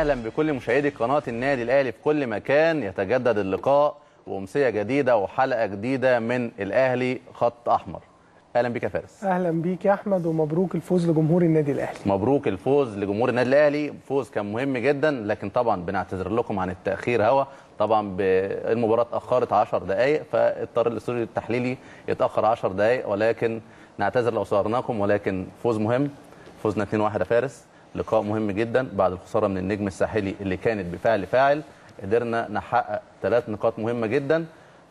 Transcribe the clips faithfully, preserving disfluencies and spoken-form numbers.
اهلا بكل مشاهدي قناه النادي الاهلي في كل مكان. يتجدد اللقاء وامسيه جديده وحلقه جديده من الاهلي خط احمر. اهلا بك يا فارس. اهلا بيك يا احمد، ومبروك الفوز لجمهور النادي الاهلي. مبروك الفوز لجمهور النادي الاهلي، فوز كان مهم جدا، لكن طبعا بنعتذر لكم عن التاخير. هوا طبعا المباراه اتاخرت عشر دقائق، فاضطر الاستوديو التحليلي يتاخر عشر دقائق، ولكن نعتذر لو صغرناكم. ولكن فوز مهم، فوزنا اتنين واحد يا فارس. لقاء مهم جدا بعد الخساره من النجم الساحلي اللي كانت بفعل فاعل، قدرنا نحقق ثلاث نقاط مهمه جدا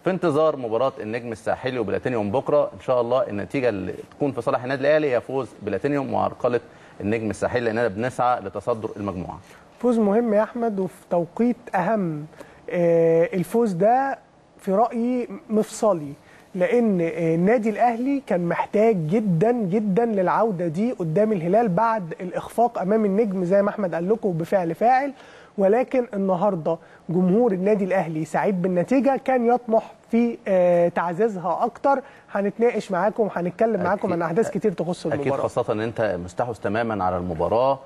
في انتظار مباراه النجم الساحلي وبلاتينيوم بكره. ان شاء الله النتيجه اللي تكون في صالح النادي الاهلي هي فوز بلاتينيوم وعرقله النجم الساحلي، لاننا بنسعى لتصدر المجموعه. فوز مهم يا احمد، وفي توقيت اهم. الفوز ده في رايي مفصلي، لأن النادي الأهلي كان محتاج جدا جدا للعودة دي قدام الهلال بعد الإخفاق أمام النجم زي ما أحمد قال لكم بفعل فاعل. ولكن النهاردة جمهور النادي الأهلي سعيد بالنتيجة، كان يطمح في تعزيزها أكتر. هنتناقش معاكم وهنتكلم معاكم عن أحداث كتير تخص المباراة، أكيد خاصة أن أنت مستحوذ تماما على المباراة.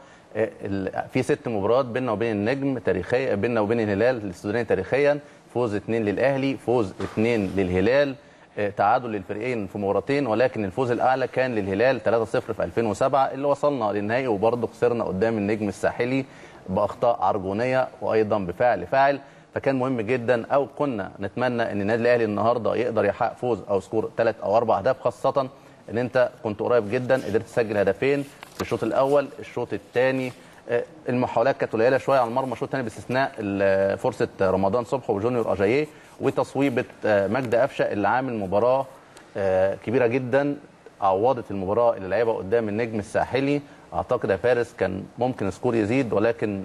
في ست مباريات بيننا وبين النجم تاريخيا، بيننا وبين الهلال السوداني تاريخيا، فوز اتنين للأهلي، فوز اتنين للهلال، تعادل للفريقين في مباراتين، ولكن الفوز الاعلى كان للهلال ثلاثة صفر في ألفين وسبعة اللي وصلنا للنهائي وبرضه خسرنا قدام النجم الساحلي باخطاء عرجونيه وايضا بفعل فاعل. فكان مهم جدا، او كنا نتمنى ان النادي الاهلي النهارده يقدر يحقق فوز او سكور ثلاث او اربع اهداف، خاصه ان انت كنت قريب جدا، قدرت تسجل هدفين في الشوط الاول. الشوط الثاني المحاولات كانت قليله شويه على المرمى الشوط الثاني، باستثناء فرصه رمضان صبحي وجونيور اجاييه وتصويبه مجدي أفشا اللي عامل مباراه كبيره جدا، عوضت المباراه اللي لعبها قدام النجم الساحلي. اعتقد يا فارس كان ممكن سكور يزيد، ولكن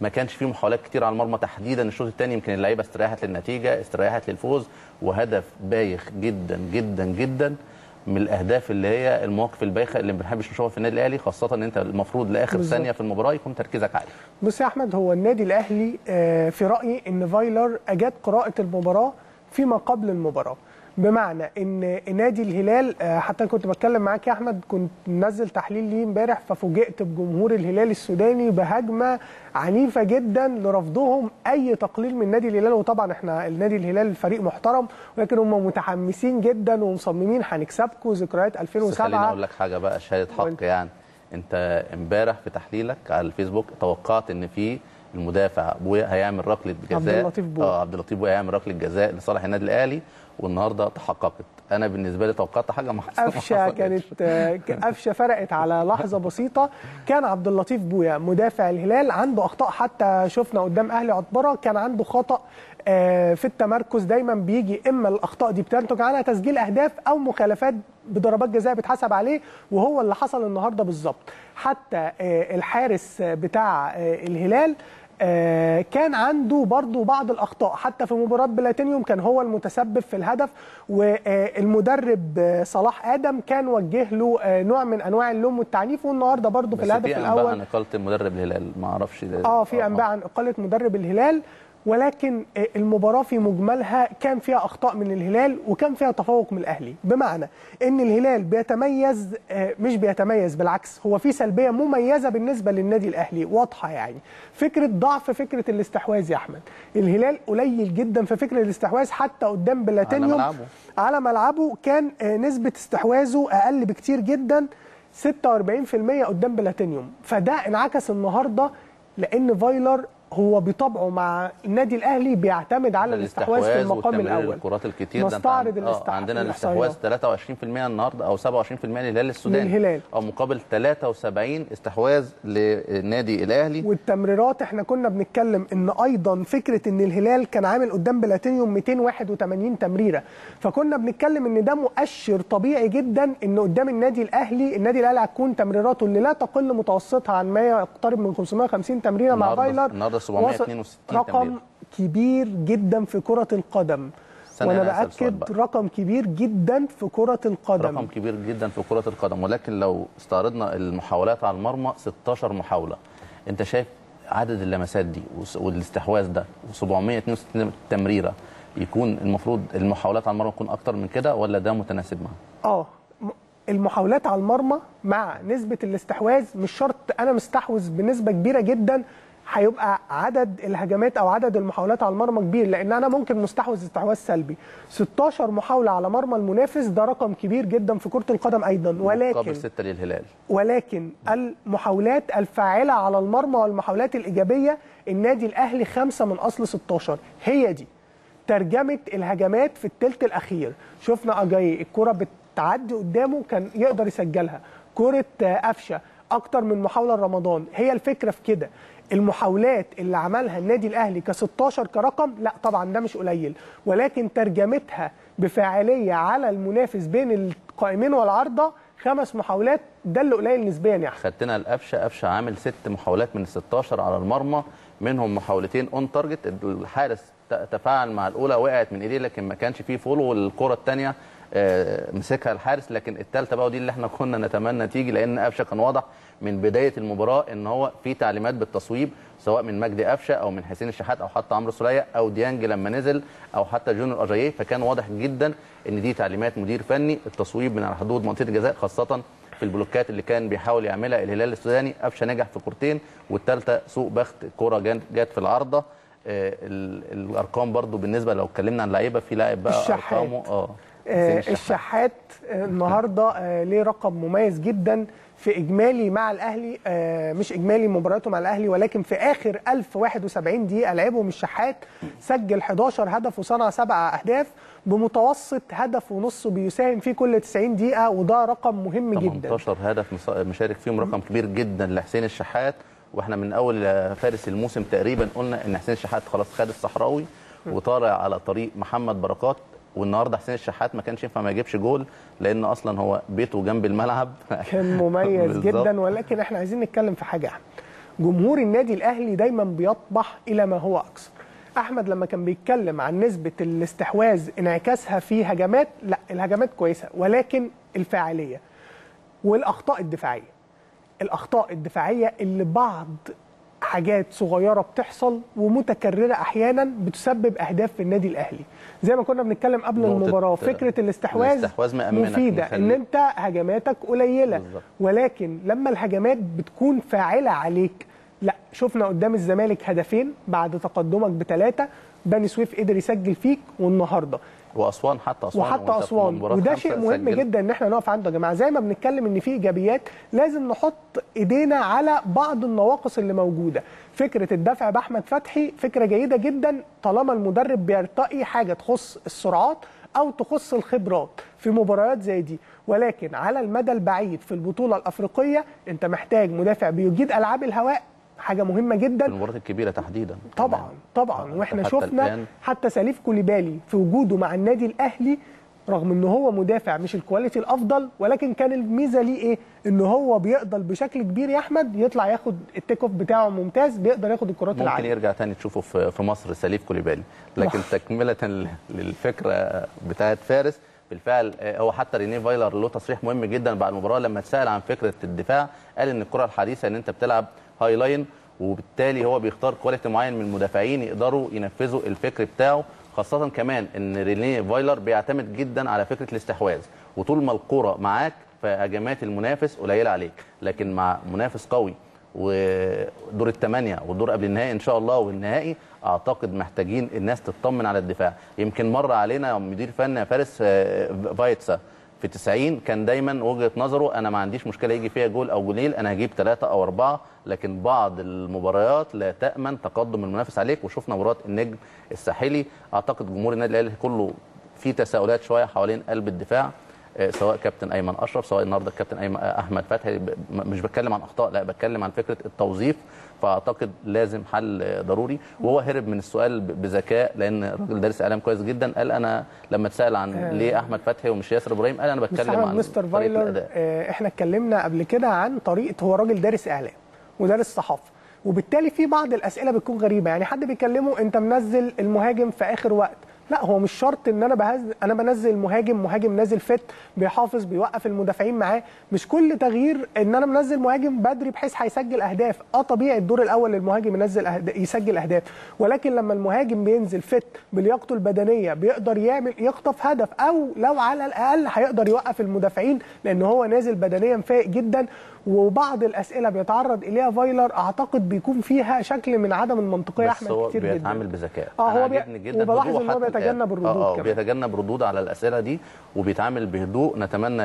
ما كانش فيه محاولات كتير على المرمى تحديدا. الشوط الثاني يمكن اللعيبه استريحت للنتيجه، استريحت للفوز، وهدف بايخ جدا جدا جدا من الاهداف اللي هي المواقف البايخه اللي ما بنحبش نشوفها في النادي الاهلي، خاصه ان انت المفروض لاخر ثانيه في المباراه يكون تركيزك عالي. بص يا احمد، هو النادي الاهلي في رايي ان فايلر اجاد قراءه المباراه فيما قبل المباراه، بمعنى ان نادي الهلال، حتى كنت بتكلم معاك يا احمد، كنت منزل تحليل ليه امبارح، ففوجئت بجمهور الهلال السوداني بهجمه عنيفه جدا لرفضهم اي تقليل من نادي الهلال. وطبعا احنا النادي الهلال فريق محترم، ولكن هم متحمسين جدا ومصممين هنكسبكم ذكريات ألفين وسبعة. خليني اقول لك حاجه بقى، شهاده حق يعني، انت امبارح في تحليلك على الفيسبوك توقعت ان في المدافع بويا هيعمل ركله جزاء، عبد اللطيف بويا اه عبد اللطيف بويا هيعمل ركله جزاء لصالح النادي الاهلي، والنهارده تحققت. انا بالنسبه لي توقعت حاجه ما حصلتش. أفشا كانت أفشا فرقت على لحظه بسيطه. كان عبد اللطيف بويا مدافع الهلال عنده اخطاء، حتى شفنا قدام اهلي عطبره كان عنده خطا في التمركز، دايما بيجي اما الاخطاء دي بتنتج عنها تسجيل اهداف او مخالفات بضربات جزاء بتحسب عليه، وهو اللي حصل النهارده بالظبط. حتى الحارس بتاع الهلال كان عنده برضو بعض الأخطاء، حتى في مباراة بلاتينيوم كان هو المتسبب في الهدف، والمدرب صلاح آدم كان وجه له نوع من أنواع اللوم والتعنيف. والنهارده برضو في الهدف الأول بس في أنباء عن إقالة مدرب الهلال، ما أعرفش آه في أنباء عن إقالة مدرب الهلال. ولكن المباراة في مجملها كان فيها أخطاء من الهلال وكان فيها تفوق من الأهلي، بمعنى أن الهلال بيتميز، مش بيتميز بالعكس، هو في سلبية مميزة بالنسبة للنادي الأهلي واضحة، يعني فكرة ضعف فكرة الاستحواذ يا أحمد. الهلال قليل جدا في فكرة الاستحواذ، حتى قدام بلاتينيوم على ملعبه. على ملعبه كان نسبة استحواذه أقل بكتير جدا، ستة وأربعين في المية قدام بلاتينيوم. فده انعكس النهاردة، لأن فايلر هو بطبعه مع النادي الاهلي بيعتمد على الاستحواذ في المقام الاول. الكرات الكتير نستعرض ده الاستحواذ، عندنا الاستحواذ ثلاثة وعشرين في المية النهارده او سبعة وعشرين في المية للهلال السوداني، او مقابل ثلاثة وسبعين استحواذ للنادي الاهلي. والتمريرات احنا كنا بنتكلم ان ايضا فكره ان الهلال كان عامل قدام بلاتينيوم مئتين وواحد وثمانين تمريره، فكنا بنتكلم ان ده مؤشر طبيعي جدا ان قدام النادي الاهلي النادي الاهلي هتكون تمريراته اللي لا تقل متوسطها عن ما يقترب من خمسمائة وخمسين تمريره مع فايلر، رقم كبير جدا في كرة القدم. وانا باكد رقم كبير جدا في كرة القدم، رقم كبير جدا في كرة القدم. ولكن لو استعرضنا المحاولات على المرمى، ستة عشر محاولة، انت شايف عدد اللمسات دي والاستحواذ ده وسبعمائة واثنين وستين تمريرة، يكون المفروض المحاولات على المرمى تكون اكتر من كده، ولا ده متناسب معاها؟ اه المحاولات على المرمى مع نسبة الاستحواذ، مش شرط انا مستحوذ بنسبة كبيرة جدا هيبقى عدد الهجمات او عدد المحاولات على المرمى كبير، لان انا ممكن مستحوذ استحواذ سلبي. ستاشر محاوله على مرمى المنافس ده رقم كبير جدا في كره القدم ايضا، ولكن ستة للهلال. ولكن المحاولات الفاعله على المرمى والمحاولات الايجابيه النادي الاهلي خمسة من اصل ستاشر. هي دي ترجمه الهجمات في الثلث الاخير. شفنا اجاي الكره بتعدي قدامه كان يقدر يسجلها، كره أفشا اكتر من محاوله لرمضان. هي الفكره في كده، المحاولات اللي عملها النادي الاهلي كستاشر كرقم لا طبعا ده مش قليل، ولكن ترجمتها بفاعليه على المنافس بين القائمين والعارضه خمس محاولات، ده اللي قليل نسبيا. يعني خدتنا لأفشا، أفشا عامل ست محاولات من الستاشر على المرمى، منهم محاولتين اون تارجت، الحارس تفاعل مع الاولى وقعت من ايديه لكن ما كانش فيه فولو، والكره الثانيه مسكها الحارس، لكن الثالثه بقى ودي اللي احنا كنا نتمنى تيجي، لان أفشا كان واضح من بدايه المباراه ان هو في تعليمات بالتصويب سواء من مجدي أفشا او من حسين الشحات او حتى عمرو سوليه او ديانج لما نزل او حتى جونيور اجاييه، فكان واضح جدا ان دي تعليمات مدير فني، التصويب من على حدود منطقه الجزاء خاصه في البلوكات اللي كان بيحاول يعملها الهلال السوداني. أفشا نجح في كورتين والثالثه سوء بخت، كوره جت في العارضه. الارقام برضو بالنسبه لو اتكلمنا عن لعيبه، في لاعب بقى ارقامه اه الشحات النهارده ليه رقم مميز جدا في اجمالي مع الاهلي، مش اجمالي مباراته مع الاهلي ولكن في اخر ألف وواحد وسبعين دقيقه لعبهم الشحات سجل حداشر هدف وصنع سبع اهداف، بمتوسط هدف ونص بيساهم فيه كل تسعين دقيقه، وده رقم مهم جدا. تمنتاشر هدف مشارك فيهم، رقم كبير جدا لحسين الشحات. واحنا من اول فارس الموسم تقريبا قلنا ان حسين الشحات خلاص خد الصحراوي وطالع على طريق محمد بركات، والنهارده حسين الشحات ما كانش ينفع ما يجيبش جول لان اصلا هو بيته جنب الملعب. كان مميز جدا، ولكن احنا عايزين نتكلم في حاجه. جمهور النادي الاهلي دايما بيطمح الى ما هو اكثر. احمد لما كان بيتكلم عن نسبه الاستحواذ انعكاسها في هجمات، لا الهجمات كويسه ولكن الفاعليه والاخطاء الدفاعيه، الاخطاء الدفاعيه اللي بعض حاجات صغيره بتحصل ومتكرره احيانا بتسبب اهداف في النادي الاهلي. زي ما كنا بنتكلم قبل المباراه، فكره الاستحواذ مفيده ان انت هجماتك قليله بالزبط. ولكن لما الهجمات بتكون فاعله عليك، لا شفنا قدام الزمالك هدفين بعد تقدمك بثلاثه، بني سويف قدر يسجل فيك، والنهارده واسوان حتى اسوان وحتى اسوان وده شيء مهم سجل. جدا ان احنا نقف عنده يا جماعه. زي ما بنتكلم ان في ايجابيات لازم نحط ايدينا على بعض النواقص اللي موجوده. فكره الدفع باحمد فتحي فكره جيده جدا طالما المدرب بيرتقي حاجه تخص السرعات او تخص الخبرات في مباريات زي دي، ولكن على المدى البعيد في البطوله الافريقيه انت محتاج مدافع بيجيد العاب الهواء، حاجه مهمه جدا في المباريات الكبيره تحديدا. طبعا طبعا واحنا شفنا حتى سليف كوليبالي في وجوده مع النادي الاهلي، رغم ان هو مدافع مش الكواليتي الافضل، ولكن كان الميزه ليه ايه؟ ان هو بيقدر بشكل كبير يا احمد يطلع ياخد التيك اوف بتاعه ممتاز، بيقدر ياخد الكرات العاليه. ممكن يرجع تاني تشوفه في مصر سليف كوليبالي. لكن تكمله للفكره بتاعت فارس بالفعل، هو حتى رينيه فايلر له تصريح مهم جدا بعد المباراه لما اتسال عن فكره الدفاع، قال ان الكره الحديثه ان انت بتلعب هاي لاين، وبالتالي هو بيختار كواليتي معين من المدافعين يقدروا ينفذوا الفكر بتاعه، خاصه كمان ان رينيه فايلر بيعتمد جدا على فكره الاستحواذ، وطول ما الكره معاك فهجمات المنافس قليله عليك، لكن مع منافس قوي ودور الثمانيه والدور قبل النهائي ان شاء الله والنهائي، اعتقد محتاجين الناس تطمن على الدفاع. يمكن مر علينا مدير فني فارس فايتسا في تسعين كان دايما وجهه نظره انا ما عنديش مشكله يجي فيها جول او جولين، انا هجيب ثلاثه او اربعه، لكن بعض المباريات لا تامن تقدم المنافس عليك، وشفنا مباراه النجم الساحلي. اعتقد جمهور النادي الاهلي كله في تساؤلات شويه حوالين قلب الدفاع، سواء كابتن ايمن اشرف، سواء النهارده الكابتن ايمن احمد فتحي. مش بتكلم عن اخطاء، لا بتكلم عن فكره التوظيف، فاعتقد لازم حل ضروري. وهو هرب من السؤال بذكاء لان الراجل دارس اعلام كويس جدا، قال انا لما اتسال عن ليه احمد فتحي ومش ياسر ابراهيم، قال انا بتكلم عن مستر فايلر. احنا اتكلمنا قبل كده عن طريقه، هو راجل دارس اعلام ودارس صحافه، وبالتالي في بعض الاسئله بتكون غريبه. يعني حد بيكلمه انت منزل المهاجم في اخر وقت، لا هو مش شرط ان انا بهز... انا بنزل مهاجم، مهاجم نازل فت بيحافظ بيوقف المدافعين معاه، مش كل تغيير ان انا منزل مهاجم بدري بحيث هيسجل اهداف. اه طبيعي الدور الاول للمهاجم ينزل أهد... يسجل اهداف، ولكن لما المهاجم بينزل فت بلياقته البدنيه بيقدر يعمل يخطف هدف، او لو على الاقل هيقدر يوقف المدافعين لان هو نازل بدنيا فايق جدا. وبعض الاسئله بيتعرض اليها فايلر اعتقد بيكون فيها شكل من عدم المنطقيه. بس احمد هو كتير جدا بيتعامل بذكاء. اه هو بي... وبلاحظ ان هو بيتجنب الردود. اه اه بيتجنب ردود على الاسئله دي وبيتعامل بهدوء، نتمنى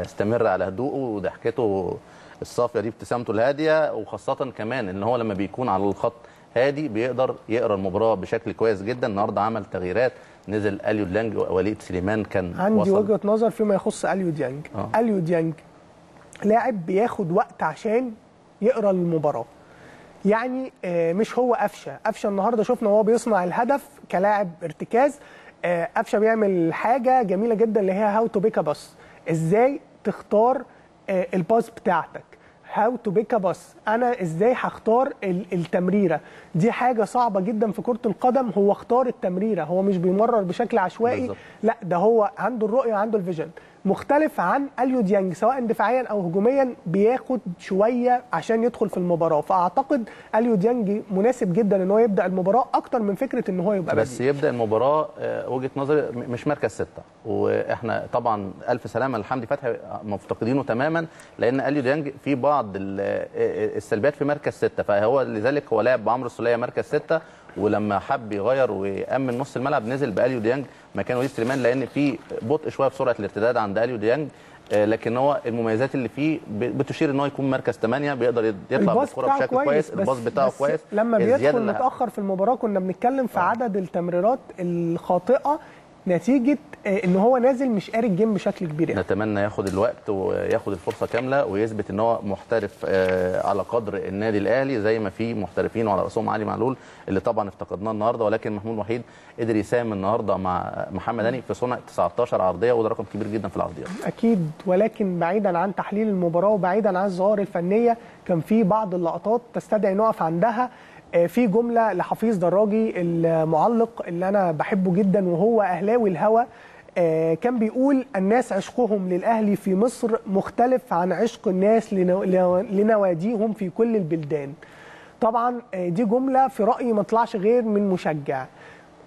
يستمر على هدوءه وضحكته الصافيه دي، ابتسامته الهاديه، وخاصه كمان ان هو لما بيكون على الخط هادي بيقدر يقرا المباراه بشكل كويس جدا. النهارده عمل تغييرات، نزل أليو ديانج ووليد سليمان كان عندي وصل. وجهه نظر فيما يخص أليو ديانج. آه. أليو ديانج لاعب بياخد وقت عشان يقرا المباراه، يعني مش هو أفشا. أفشا النهارده شفنا وهو بيصنع الهدف كلاعب ارتكاز، أفشا بيعمل حاجه جميله جدا اللي هي هاو تو بيك باس، ازاي تختار الباس بتاعتك، هاو تو بيك باس، انا ازاي هختار التمريره دي. حاجه صعبه جدا في كره القدم، هو اختار التمريره، هو مش بيمرر بشكل عشوائي بالزبط. لا ده هو عنده الرؤيه، عنده الفيجن، مختلف عن أليو ديانج سواء دفاعيا او هجوميا، بياخد شويه عشان يدخل في المباراه. فاعتقد أليو ديانج مناسب جدا ان هو يبدا المباراه اكتر من فكره ان هو يبقى بس بديل. يبدا المباراه وجهه نظري مش مركز سته، واحنا طبعا الف سلامه لحمد فتحي مفتقدينه تماما، لان أليو ديانج في بعض السلبيات في مركز سته، فهو لذلك هو لعب بعمرو السوليه مركز سته، ولما حب يغير ويأمن نص الملعب نزل بأليو ديانج مكان وليد سليمان، لأن في بطء شوية في سرعة الارتداد عند أليو ديانج، لكن هو المميزات اللي فيه بتشير ان هو يكون مركز ثمانية، بيقدر يطلع بالكرة بشكل كويس، الباص بتاعه كويس. لما بيدخل متأخر في المباراة كنا بنتكلم في عدد التمريرات الخاطئة نتيجة ان هو نازل مش قاري الجيم بشكل كبير يعني. نتمنى ياخد الوقت وياخد الفرصه كامله ويثبت ان هو محترف على قدر النادي الاهلي، زي ما في محترفين وعلى راسهم علي معلول اللي طبعا افتقدناه النهارده، ولكن محمود وحيد قدر يساهم النهارده مع محمد هاني في صنع تسعتاشر عرضيه، وده رقم كبير جدا في العرضيات. اكيد، ولكن بعيدا عن تحليل المباراه وبعيدا عن الظواهر الفنيه، كان في بعض اللقطات تستدعي نقف عندها. في جمله لحفيظ دراجي المعلق اللي انا بحبه جدا وهو اهلاوي الهوى، كان بيقول الناس عشقهم للاهلي في مصر مختلف عن عشق الناس لنواديهم في كل البلدان. طبعا دي جمله في رايي ما طلعش غير من مشجع.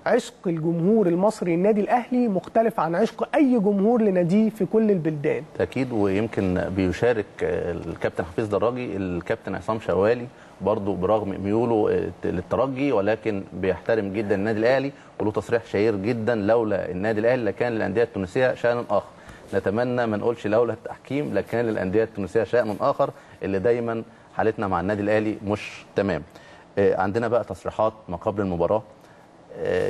عشق الجمهور المصري النادي الاهلي مختلف عن عشق اي جمهور لناديه في كل البلدان. اكيد، ويمكن بيشارك الكابتن حفيظ دراجي الكابتن عصام شوالي برضه برغم ميوله للترجي، ولكن بيحترم جدا النادي الاهلي، وله تصريح شهير جدا: لولا النادي الاهلي لكان للانديه التونسيه شان اخر. نتمنى ما نقولش لولا التحكيم لكان للانديه التونسيه شان اخر، اللي دايما حالتنا مع النادي الاهلي مش تمام. عندنا بقى تصريحات ما قبل المباراه،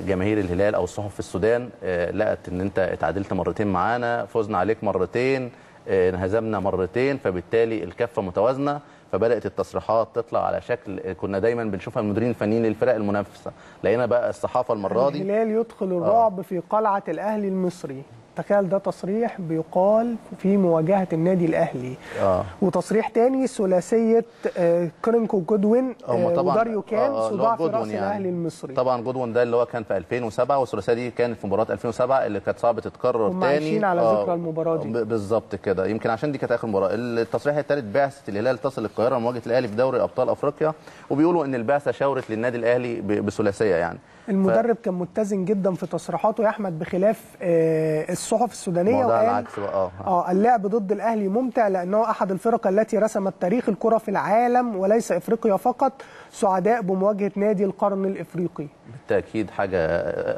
جماهير الهلال او الصحف في السودان لقت ان انت اتعادلت مرتين معانا، فزنا عليك مرتين، انهزمنا مرتين، فبالتالي الكفه متوازنه. فبدات التصريحات تطلع على شكل كنا دايما بنشوفها المديرين الفنيين للفرق المنافسه، لقينا بقى الصحافه المره دي الهلال يدخل الرعب آه. في قلعه الاهلي المصري. تخيل، ده تصريح بيقال في مواجهه النادي الاهلي آه. وتصريح تاني ثلاثيه آه كرينكو جودوين آه وداريو كان آه صداع في راس يعني. الاهلي المصري طبعا جودوين ده اللي هو كان في ألفين وسبعة، والثلاثيه دي كانت في مباراه ألفين وسبعة اللي كانت صعبه تتكرر تاني. ماشيين على ذكرى آه المباراه دي بالظبط كده، يمكن عشان دي كانت اخر مباراه. التصريح الثالث: بعثه الهلال تصل القاهره مواجهه الاهلي في دوري ابطال افريقيا، وبيقولوا ان البعثه شاورت للنادي الاهلي بثلاثيه يعني. المدرب ف... كان متزن جدا في تصريحاته يا احمد، بخلاف آه الصحف السودانيه، وقال اه اه اللعب ضد الاهلي ممتع لانه احد الفرق التي رسمت تاريخ الكره في العالم وليس افريقيا فقط، سعداء بمواجهه نادي القرن الافريقي. بالتاكيد، حاجه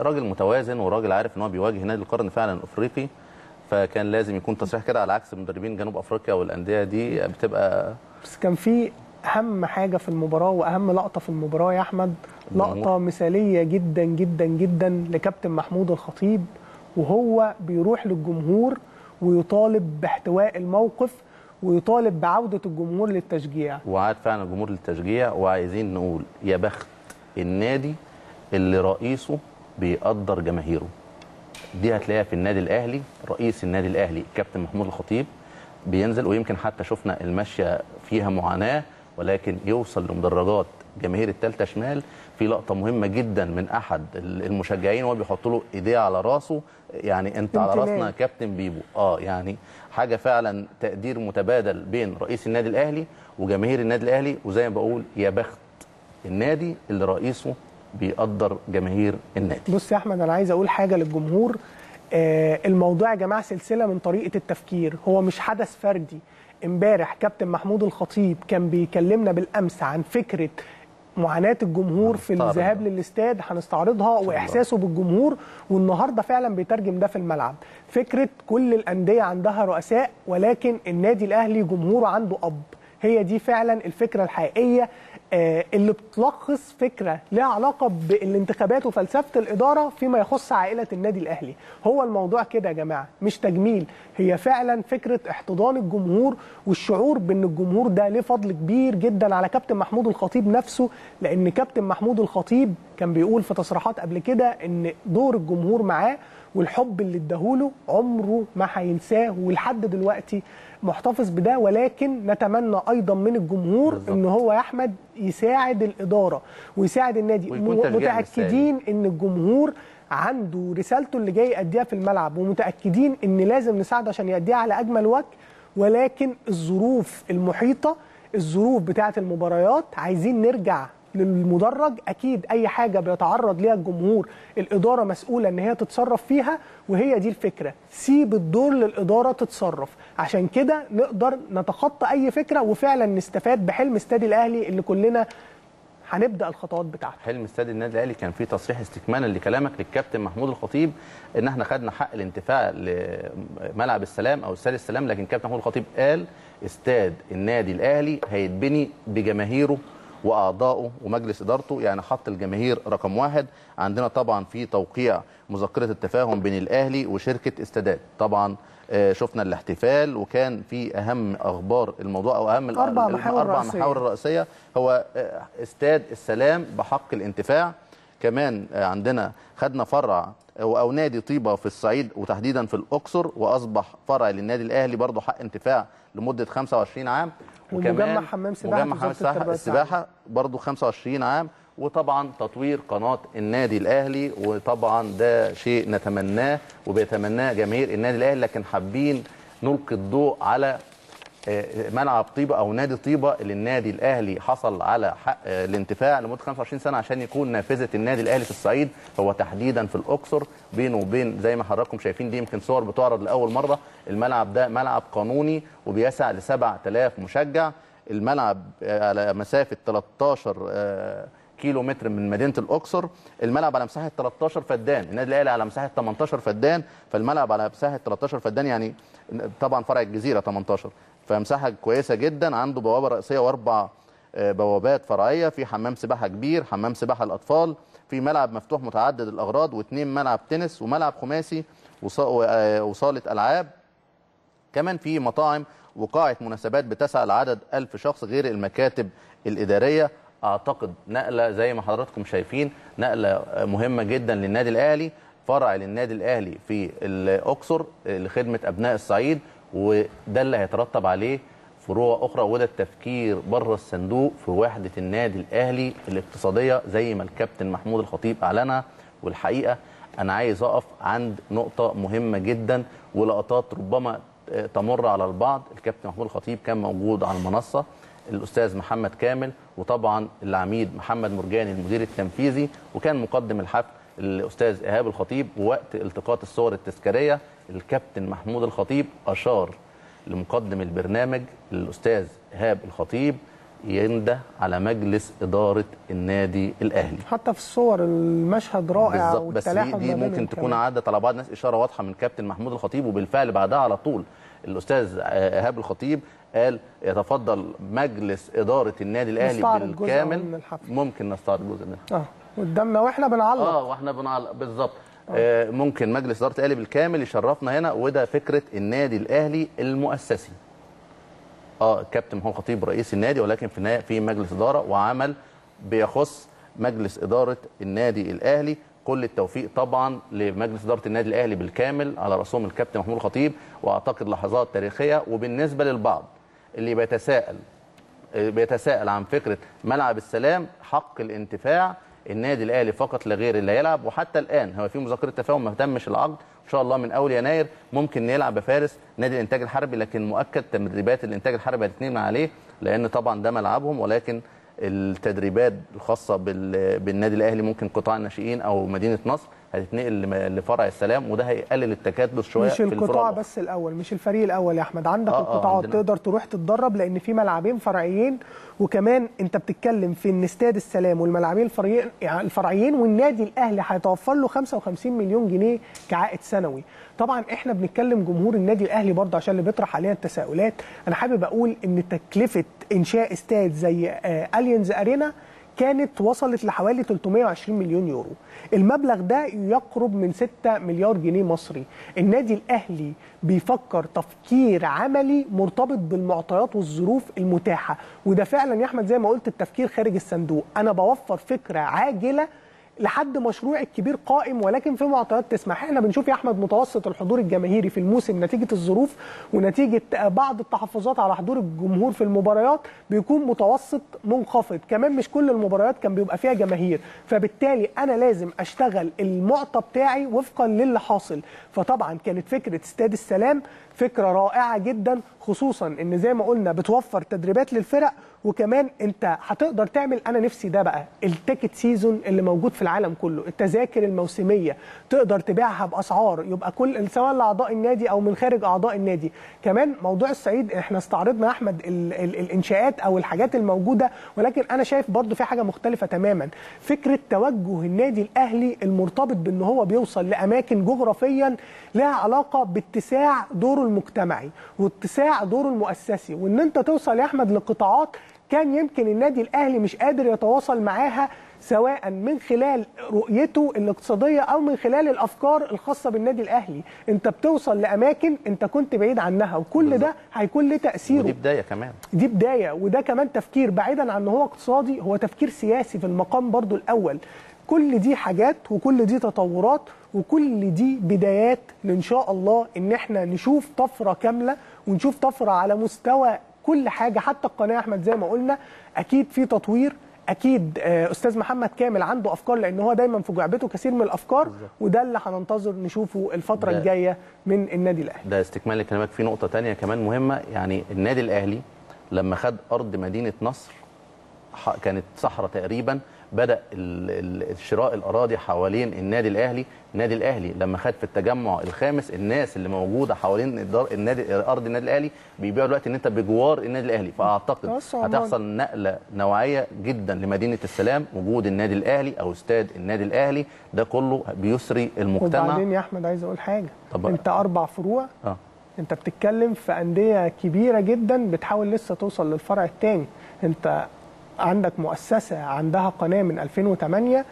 راجل متوازن وراجل عارف ان هو بيواجه نادي القرن فعلا الافريقي، فكان لازم يكون تصريح كده، على عكس مدربين جنوب افريقيا والانديه دي بتبقى. بس كان في اهم حاجه في المباراه واهم لقطه في المباراه يا احمد، لقطه مثاليه جدا جدا جدا لكابتن محمود الخطيب، وهو بيروح للجمهور ويطالب باحتواء الموقف ويطالب بعودة الجمهور للتشجيع. وعاد فعلا الجمهور للتشجيع، وعايزين نقول يا بخت النادي اللي رئيسه بيقدر جماهيره. دي هتلاقيها في النادي الأهلي، رئيس النادي الأهلي كابتن محمود الخطيب بينزل، ويمكن حتى شفنا المشية فيها معاناة، ولكن يوصل لمدرجات جماهير الثالثة شمال. في لقطة مهمة جدا من أحد المشجعين وهو بيحط له إيديه على راسه، يعني أنت على راسنا يا كابتن بيبو. أه يعني حاجة فعلا تقدير متبادل بين رئيس النادي الأهلي وجماهير النادي الأهلي، وزي ما بقول يا بخت النادي اللي رئيسه بيقدر جماهير النادي. بص يا أحمد، أنا عايز أقول حاجة للجمهور، آه الموضوع يا جماعة سلسلة من طريقة التفكير، هو مش حدث فردي. امبارح كابتن محمود الخطيب كان بيكلمنا بالامس عن فكره معاناة الجمهور في الذهاب للاستاد، هنستعرضها واحساسه بالجمهور، والنهارده فعلا بيترجم ده في الملعب. فكره كل الانديه عندها رؤساء، ولكن النادي الاهلي جمهوره عنده اب. هي دي فعلا الفكره الحقيقيه اللي بتلخص فكره لها علاقه بالانتخابات وفلسفه الاداره فيما يخص عائله النادي الاهلي. هو الموضوع كده يا جماعه، مش تجميل، هي فعلا فكره احتضان الجمهور والشعور بان الجمهور ده ليه فضل كبير جدا على كابتن محمود الخطيب نفسه، لان كابتن محمود الخطيب كان بيقول في تصريحات قبل كده ان دور الجمهور معاه والحب اللي اداهوله عمره ما هينساه، ولحد دلوقتي محتفظ بده. ولكن نتمنى ايضا من الجمهور بالزبط. ان هو يا احمد يساعد الاداره ويساعد النادي، متاكدين ان الجمهور عنده رسالته اللي جاي يأديها في الملعب، ومتاكدين ان لازم نساعده عشان يأديها على اجمل وجه. ولكن الظروف المحيطه، الظروف بتاعه المباريات، عايزين نرجع للمدرج. اكيد اي حاجه بيتعرض ليها الجمهور الاداره مسؤوله ان هي تتصرف فيها، وهي دي الفكره، سيب الدور للاداره تتصرف. عشان كده نقدر نتخطى اي فكره وفعلا نستفاد بحلم استاد الاهلي اللي كلنا هنبدا الخطوات بتاعته. حلم استاد النادي الاهلي كان فيه تصريح استكمالا لكلامك للكابتن محمود الخطيب ان احنا خدنا حق الانتفاع لملعب السلام او استاد السلام، لكن كابتن محمود الخطيب قال استاد النادي الاهلي هيتبني بجماهيره واعضائه ومجلس ادارته، يعني حط الجماهير رقم واحد. عندنا طبعا في توقيع مذكره التفاهم بين الاهلي وشركه استادات، طبعا شفنا الاحتفال، وكان في اهم اخبار الموضوع او اهم اربع محاور, أربع محاور رئيسيه، هو استاد السلام بحق الانتفاع. كمان عندنا خدنا فرع او نادي طيبه في الصعيد وتحديدا في الاقصر، واصبح فرع للنادي الاهلي برضه حق انتفاع لمده خمسة وعشرين عام، ومجمع حمام سباحه مجمع حمام السباحه برضه خمسة وعشرين عام، وطبعا تطوير قناه النادي الاهلي، وطبعا ده شيء نتمناه وبيتمناه جماهير النادي الاهلي، لكن حابين نلقي الضوء على ملعب طيبه او نادي طيبه اللي النادي الاهلي حصل على حق الانتفاع لمده خمسة وعشرين سنة عشان يكون نافذه النادي الاهلي في الصعيد، هو تحديدا في الاقصر. بينه وبين زي ما حضراتكم شايفين دي يمكن صور بتعرض لاول مره، الملعب ده ملعب قانوني وبيسع ل سبعة آلاف مشجع. الملعب على مسافه ثلاثة عشر كيلو متر من مدينه الاقصر، الملعب على مساحه ثلاثة عشر فدان، النادي الاهلي على مساحه ثمانية عشر فدان، فالملعب على مساحه ثلاثة عشر فدان، يعني طبعا فرع الجزيره ثمانية عشر، فمساحه كويسه جدا. عنده بوابه رئيسيه واربع بوابات فرعيه، في حمام سباحه كبير، حمام سباحه للاطفال، في ملعب مفتوح متعدد الاغراض، واثنين ملعب تنس وملعب خماسي وصاله العاب. كمان في مطاعم وقاعه مناسبات بتسع لعدد ألف شخص غير المكاتب الاداريه. اعتقد نقله زي ما حضراتكم شايفين، نقله مهمه جدا للنادي الاهلي، فرع للنادي الاهلي في الاقصر لخدمه ابناء الصعيد، وده اللي هيترتب عليه فروع اخرى، وده التفكير بره الصندوق في وحده النادي الاهلي الاقتصاديه زي ما الكابتن محمود الخطيب اعلنها. والحقيقه انا عايز اقف عند نقطه مهمه جدا ولقطات ربما تمر على البعض. الكابتن محمود الخطيب كان موجود على المنصه، الاستاذ محمد كامل، وطبعا العميد محمد مرجاني المدير التنفيذي، وكان مقدم الحفل الاستاذ ايهاب الخطيب. ووقت التقاط الصور التذكاريه الكابتن محمود الخطيب اشار لمقدم البرنامج الاستاذ ايهاب الخطيب ينده على مجلس اداره النادي الاهلي. حتى في الصور المشهد رائع والتلاحم، بس دي, دي ممكن تكون عدت على بعض الناس اشاره واضحه من كابتن محمود الخطيب. وبالفعل بعدها على طول الاستاذ ايهاب الخطيب قال يتفضل مجلس اداره النادي الاهلي بالكامل. ممكن نستعرض جزء منها اه قدامنا واحنا بنعلق اه واحنا بنعلق بالظبط. آه ممكن مجلس اداره الاهلي بالكامل يشرفنا هنا. وده فكره النادي الاهلي المؤسسي. اه الكابتن محمود الخطيب رئيس النادي، ولكن في النهايه في مجلس اداره وعمل بيخص مجلس اداره النادي الاهلي. كل التوفيق طبعا لمجلس اداره النادي الاهلي بالكامل على راسهم الكابتن محمود الخطيب، واعتقد لحظات تاريخيه. وبالنسبه للبعض اللي بيتساءل بيتساءل عن فكره ملعب السلام حق الانتفاع النادي الاهلي فقط لا غير اللي هيلعب، وحتى الان هو في مذكره تفاهم ما تمش العقد، ان شاء الله من اول يناير ممكن نلعب بفارس نادي الانتاج الحربي، لكن مؤكد تدريبات الانتاج الحربي هتتنم عليه لان طبعا ده ملعبهم، ولكن التدريبات الخاصه بالنادي الاهلي ممكن قطاع الناشئين او مدينه نصر، هتتنقل لفرع السلام، وده هيقلل التكدس شويه في الفرق. مش القطاع بس الاول، مش الفريق الاول يا احمد، عندك آه القطاعات آه تقدر تروح تتدرب، لان في ملعبين فرعيين، وكمان انت بتتكلم في ان استاد السلام والملعبين الفرعيين والنادي الاهلي هيتوفر له خمسة وخمسين مليون جنيه كعائد سنوي. طبعا احنا بنتكلم جمهور النادي الاهلي برضه عشان اللي بيطرح علينا التساؤلات، انا حابب اقول ان تكلفه انشاء استاد زي اليانز ارينا كانت وصلت لحوالي ثلاثمائة وعشرين مليون يورو، المبلغ ده يقرب من ستة مليار جنيه مصري. النادي الأهلي بيفكر تفكير عملي مرتبط بالمعطيات والظروف المتاحة، وده فعلا يا أحمد زي ما قلت التفكير خارج الصندوق، أنا بوفر فكرة عاجلة لحد مشروع الكبير قائم ولكن في معطيات تسمح. احنا بنشوف يا احمد متوسط الحضور الجماهيري في الموسم نتيجه الظروف ونتيجه بعض التحفظات على حضور الجمهور في المباريات بيكون متوسط منخفض، كمان مش كل المباريات كان بيبقى فيها جماهير، فبالتالي انا لازم اشتغل المعطى بتاعي وفقا للي حاصل. فطبعا كانت فكره استاد السلام فكره رائعه جدا، خصوصا ان زي ما قلنا بتوفر تدريبات للفرق، وكمان انت هتقدر تعمل، انا نفسي ده بقى التيكت سيزون اللي موجود في العالم كله، التذاكر الموسميه تقدر تبيعها باسعار يبقى كل سواء لاعضاء النادي او من خارج اعضاء النادي. كمان موضوع الصعيد احنا استعرضنا يا احمد ال ال الانشاءات او الحاجات الموجوده، ولكن انا شايف برضو في حاجه مختلفه تماما، فكره توجه النادي الاهلي المرتبط بان هو بيوصل لاماكن جغرافيا لها علاقه باتساع دوره المجتمعي واتساع دوره المؤسسي، وان انت توصل يا احمد لقطاعات كان يمكن النادي الأهلي مش قادر يتواصل معاها، سواء من خلال رؤيته الاقتصادية أو من خلال الأفكار الخاصة بالنادي الأهلي. أنت بتوصل لأماكن أنت كنت بعيد عنها، وكل ده هيكون له تأثيره. ودي بداية كمان، دي بداية، وده كمان تفكير بعيدا عن هو اقتصادي، هو تفكير سياسي في المقام برضو الأول. كل دي حاجات وكل دي تطورات وكل دي بدايات، إن شاء الله إن احنا نشوف طفرة كاملة ونشوف طفرة على مستوى كل حاجه، حتى القناه احمد زي ما قلنا اكيد في تطوير، اكيد استاذ محمد كامل عنده افكار، لان هو دايما في جعبته كثير من الافكار بالزبط. وده اللي هننتظر نشوفه الفتره الجايه من النادي الاهلي. ده استكمال لكلامك في نقطه ثانيه كمان مهمه، يعني النادي الاهلي لما خد ارض مدينه نصر كانت صحراء تقريبا، بدا شراء الاراضي حوالين النادي الاهلي. النادي الاهلي لما خد في التجمع الخامس، الناس اللي موجوده حوالين النادي ارض النادي الاهلي بيبيعوا دلوقتي ان انت بجوار النادي الاهلي، فاعتقد هتحصل نقله نوعيه جدا لمدينه السلام. وجود النادي الاهلي او استاد النادي الاهلي ده كله بيسري المجتمع. وبعدين يا احمد عايز اقول حاجه، طبعا. انت اربع فروع آه. انت بتتكلم في انديه كبيره جدا بتحاول لسه توصل للفرع الثاني. انت عندك مؤسسة عندها قناة من ألفين وثمانية،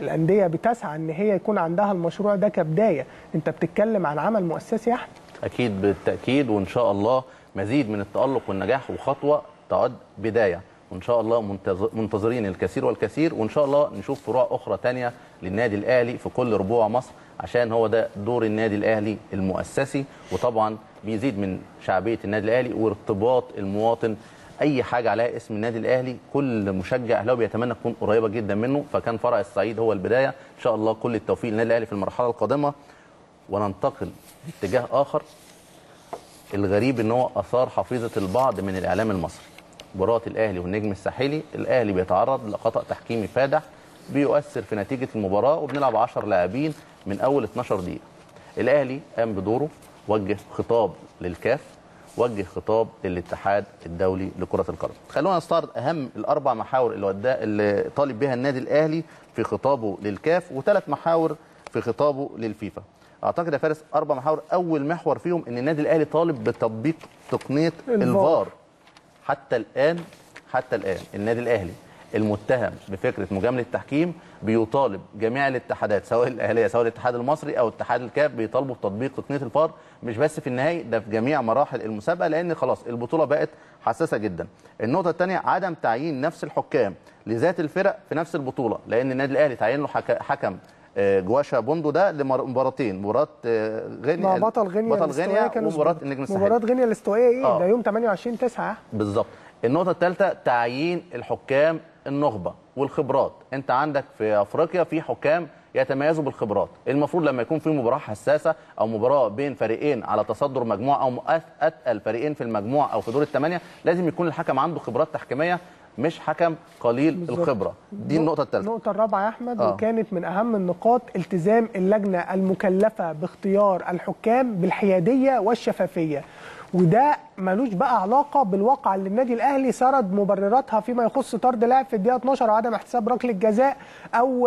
الأندية بتسعى أن هي يكون عندها المشروع ده كبداية. أنت بتتكلم عن عمل مؤسسي يا أحمد. أكيد بالتأكيد، وإن شاء الله مزيد من التألق والنجاح وخطوة تعد بداية، وإن شاء الله منتظرين الكثير والكثير، وإن شاء الله نشوف فروع أخرى تانية للنادي الأهلي في كل ربوع مصر، عشان هو ده دور النادي الأهلي المؤسسي، وطبعا بيزيد من شعبية النادي الأهلي وارتباط المواطن. اي حاجه عليها اسم النادي الاهلي كل مشجع اهلاوي بيتمنى تكون قريبه جدا منه، فكان فرع الصعيد هو البدايه. ان شاء الله كل التوفيق للنادي الاهلي في المرحله القادمه. وننتقل باتجاه اخر، الغريب ان هو اثار حفيظه البعض من الاعلام المصري. مباراه الاهلي والنجم الساحلي، الاهلي بيتعرض لخطا تحكيمي فادح بيؤثر في نتيجه المباراه، وبنلعب عشرة لاعبين من اول اتناشر دقيقه. الاهلي قام بدوره، وجه خطاب للكاف، وجه خطاب للاتحاد الدولي لكرة القدم. خلونا نستعرض أهم الأربع محاور اللي ودا اللي طالب بها النادي الأهلي في خطابه للكاف، وثلاث محاور في خطابه للفيفا. أعتقد يا فارس أربع محاور، أول محور فيهم إن النادي الأهلي طالب بتطبيق تقنية الفار. حتى الآن حتى الآن النادي الأهلي المتهم بفكرة مجاملة التحكيم بيطالب جميع الاتحادات، سواء الأهلية سواء الاتحاد المصري أو اتحاد الكاف، بيطالبوا بتطبيق تقنية الفار، مش بس في النهائي، ده في جميع مراحل المسابقة، لأن خلاص البطولة بقت حساسة جدا. النقطة الثانية عدم تعيين نفس الحكام لذات الفرق في نفس البطولة، لأن النادي الأهلي تعين له حكم جوشوا بوندو ده لمباراتين، مباراه غينيا بطل غينيا بطل غينيا ومباراه النجم الساحلي. مباراه غينيا الاستوائيه ايه آه. ده يوم ثمانية وعشرين تسعة بالظبط. النقطه الثالثه تعيين الحكام النخبه والخبرات. انت عندك في افريقيا في حكام يتميزوا بالخبرات، المفروض لما يكون في مباراه حساسه او مباراه بين فريقين على تصدر مجموعه او اتقل فريقين في المجموعه او في دور الثمانيه، لازم يكون الحكم عنده خبرات تحكيميه. مش حكم قليل بالزبط. الخبره دي النقطه الثالثه. النقطه الرابعه يا احمد آه. وكانت من اهم النقاط التزام اللجنه المكلفه باختيار الحكام بالحياديه والشفافيه، وده ملوش بقى علاقه بالواقع اللي النادي الاهلي سرد مبرراتها فيما يخص طرد لاعب في الدقيقه اتناشر وعدم احتساب ركله جزاء او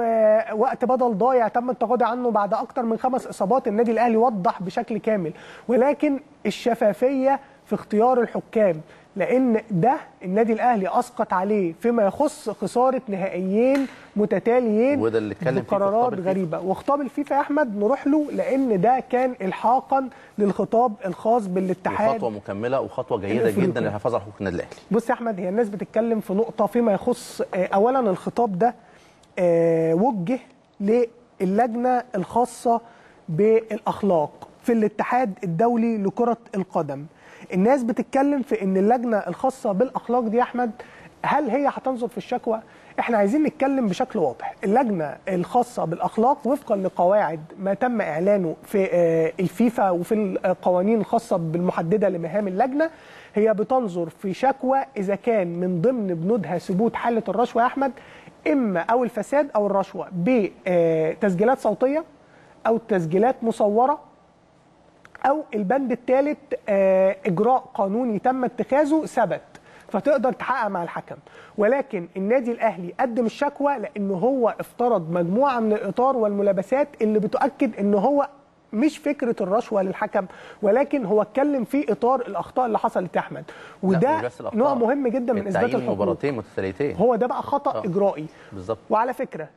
وقت بدل ضايع تم التغاضي عنه بعد اكتر من خمس اصابات. النادي الاهلي وضح بشكل كامل، ولكن الشفافيه في اختيار الحكام، لأن ده النادي الأهلي أسقط عليه فيما يخص خسارة نهائيين متتاليين وده اللي اتكلم فيه قرارات غريبة. وخطاب الفيفا يا أحمد نروح له، لأن ده كان إلحاقا للخطاب الخاص بالاتحاد، خطوة مكملة وخطوة جيدة جدا للحفاظ على حقوق النادي الأهلي. بص يا أحمد، هي الناس بتتكلم في نقطة فيما يخص أولا الخطاب ده وجه للجنة الخاصة بالأخلاق في الاتحاد الدولي لكرة القدم. الناس بتتكلم في ان اللجنه الخاصه بالاخلاق دي يا احمد هل هي هتنظر في الشكوى؟ احنا عايزين نتكلم بشكل واضح. اللجنه الخاصه بالاخلاق وفقا لقواعد ما تم اعلانه في الفيفا وفي القوانين الخاصه بالمحدده لمهام اللجنه، هي بتنظر في شكوى اذا كان من ضمن بنودها ثبوت حاله الرشوه يا احمد، اما او الفساد او الرشوه بتسجيلات صوتيه او تسجيلات مصوره، أو البند الثالث إجراء قانوني تم اتخاذه ثبت فتقدر تحقق مع الحكم. ولكن النادي الأهلي قدم الشكوى لأنه هو افترض مجموعة من الإطار والملابسات اللي بتؤكد أنه هو مش فكرة الرشوة للحكم، ولكن هو اتكلم في إطار الأخطاء اللي حصلت يا أحمد، وده نوع مهم جدا من إثبات الحكم. مباراتين متتاليتين هو ده بقى خطأ أوه. إجرائي بالظبط. وعلى فكرة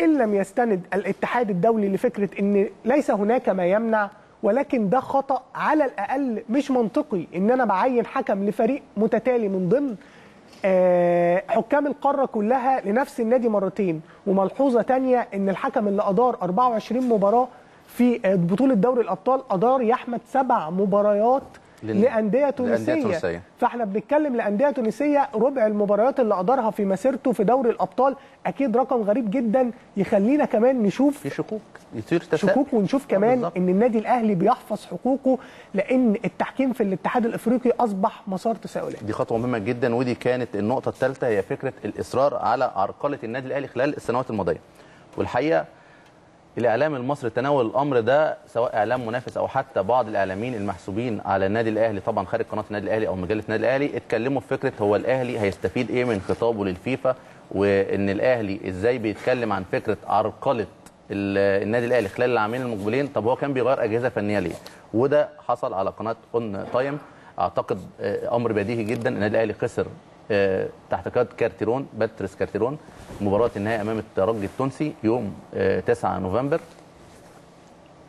إن لم يستند الاتحاد الدولي لفكرة أن ليس هناك ما يمنع، ولكن ده خطأ على الأقل مش منطقي إن أنا بعين حكم لفريق متتالي من ضمن حكام القارة كلها لنفس النادي مرتين. وملحوظة تانية إن الحكم اللي أدار أربعة وعشرين مباراة في بطولة دوري الأبطال أدار يا أحمد سبع مباريات لأندية تونسية، فاحنا بنتكلم لأندية تونسية ربع المباريات اللي أدارها في مسيرته في دوري الأبطال. أكيد رقم غريب جدا يخلينا كمان نشوف في شكوك يثير تساؤل شكوك، ونشوف كمان إن النادي الأهلي بيحفظ حقوقه، لأن التحكيم في الاتحاد الأفريقي أصبح مسار تساؤلات. دي خطوة مهمة جدا، ودي كانت النقطة الثالثة، هي فكرة الإصرار على عرقلة النادي الأهلي خلال السنوات الماضية. والحقيقة الإعلام المصري تناول الأمر ده، سواء إعلام منافس أو حتى بعض الإعلاميين المحسوبين على النادي الأهلي طبعا خارج قناة النادي الأهلي أو مجلة النادي الأهلي، اتكلموا في فكرة هو الأهلي هيستفيد إيه من خطابه للفيفا، وإن الأهلي إزاي بيتكلم عن فكرة عرقلة النادي الأهلي خلال العامين المقبلين. طب هو كان بيغير أجهزة فنية ليه؟ وده حصل على قناة أون تايم. أعتقد أمر بديهي جدا، النادي الأهلي خسر تحت قيادة كارتيرون باتريس كارتيرون مباراة النهائي امام الترجي التونسي يوم تسعة نوفمبر،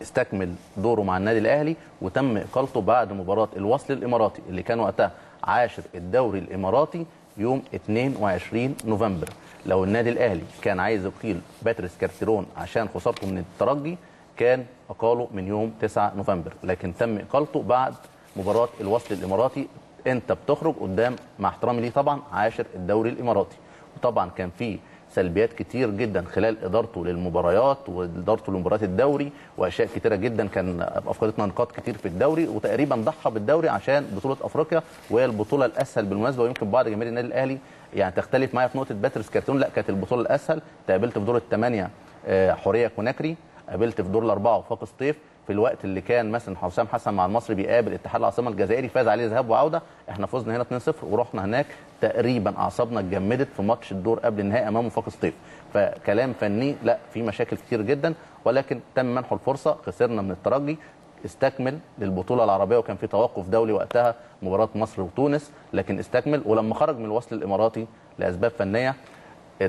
استكمل دوره مع النادي الاهلي وتم اقالته بعد مباراة الوصل الاماراتي اللي كان وقتها عاشر الدوري الاماراتي يوم اتنين وعشرين نوفمبر. لو النادي الاهلي كان عايز يقيل باتريس كارتيرون عشان خسارته من الترجي كان اقاله من يوم تسعة نوفمبر، لكن تم اقالته بعد مباراة الوصل الاماراتي. انت بتخرج قدام مع احترامي ليه طبعا عاشر الدوري الاماراتي، وطبعا كان في سلبيات كتير جدا خلال ادارته للمباريات وادارته لمباريات الدوري واشياء كتيره جدا كان افقدتنا نقاط كتير في الدوري، وتقريبا ضحى بالدوري عشان بطوله افريقيا وهي البطوله الاسهل بالمناسبه. ويمكن بعض جماهير النادي الاهلي يعني تختلف معايا في نقطه باتريس كارتيرون، لا كانت البطوله الاسهل. تقابلت في دور الثمانيه حوريه كوناكري، قابلت في دور الاربعه وفاق سطيف، في الوقت اللي كان مثلا حسام حسن مع المصري بيقابل اتحاد العاصمه الجزائري فاز عليه ذهاب وعوده، احنا فزنا هنا اتنين صفر ورحنا هناك تقريبا اعصابنا اتجمدت في ماتش الدور قبل النهائي امام وفاق سطيف. فكلام فني لا، في مشاكل كتير جدا، ولكن تم منحه الفرصه. خسرنا من الترجي، استكمل للبطوله العربيه وكان في توقف دولي وقتها مباراه مصر وتونس، لكن استكمل. ولما خرج من الوصل الاماراتي لاسباب فنيه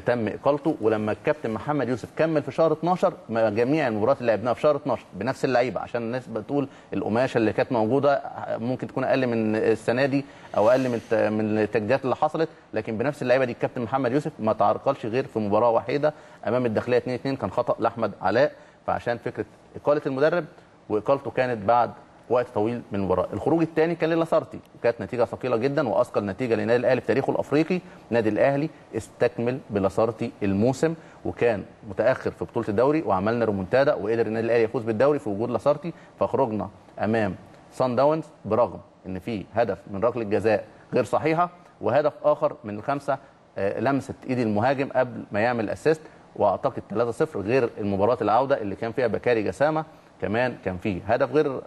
تم اقالته. ولما الكابتن محمد يوسف كمل في شهر اتناشر جميع المباريات اللي لعبناها في شهر اتناشر بنفس اللعيبه، عشان الناس بتقول القماشه اللي كانت موجوده ممكن تكون اقل من السنه دي او اقل من من التجديدات اللي حصلت، لكن بنفس اللعيبه دي الكابتن محمد يوسف ما تعرقلش غير في مباراه واحده امام الداخليه اتنين اتنين كان خطا لاحمد علاء. فعشان فكره اقاله المدرب واقالته كانت بعد وقت طويل من المباراه. الخروج الثاني كان للاسارتي وكانت نتيجه ثقيله جدا واثقل نتيجه للنادي الاهلي في تاريخه الافريقي. النادي الاهلي استكمل بلاسارتي الموسم وكان متاخر في بطوله الدوري وعملنا ريمونتادا وقدر النادي الاهلي يفوز بالدوري في وجود لاسارتي، فخرجنا امام صن داونز برغم ان في هدف من ركله جزاء غير صحيحه وهدف اخر من الخمسه لمسه ايد المهاجم قبل ما يعمل اسيست، واعتقد ثلاثة صفر. غير المباراه العوده اللي كان فيها بكاري جسامه كمان كان فيه هدف غير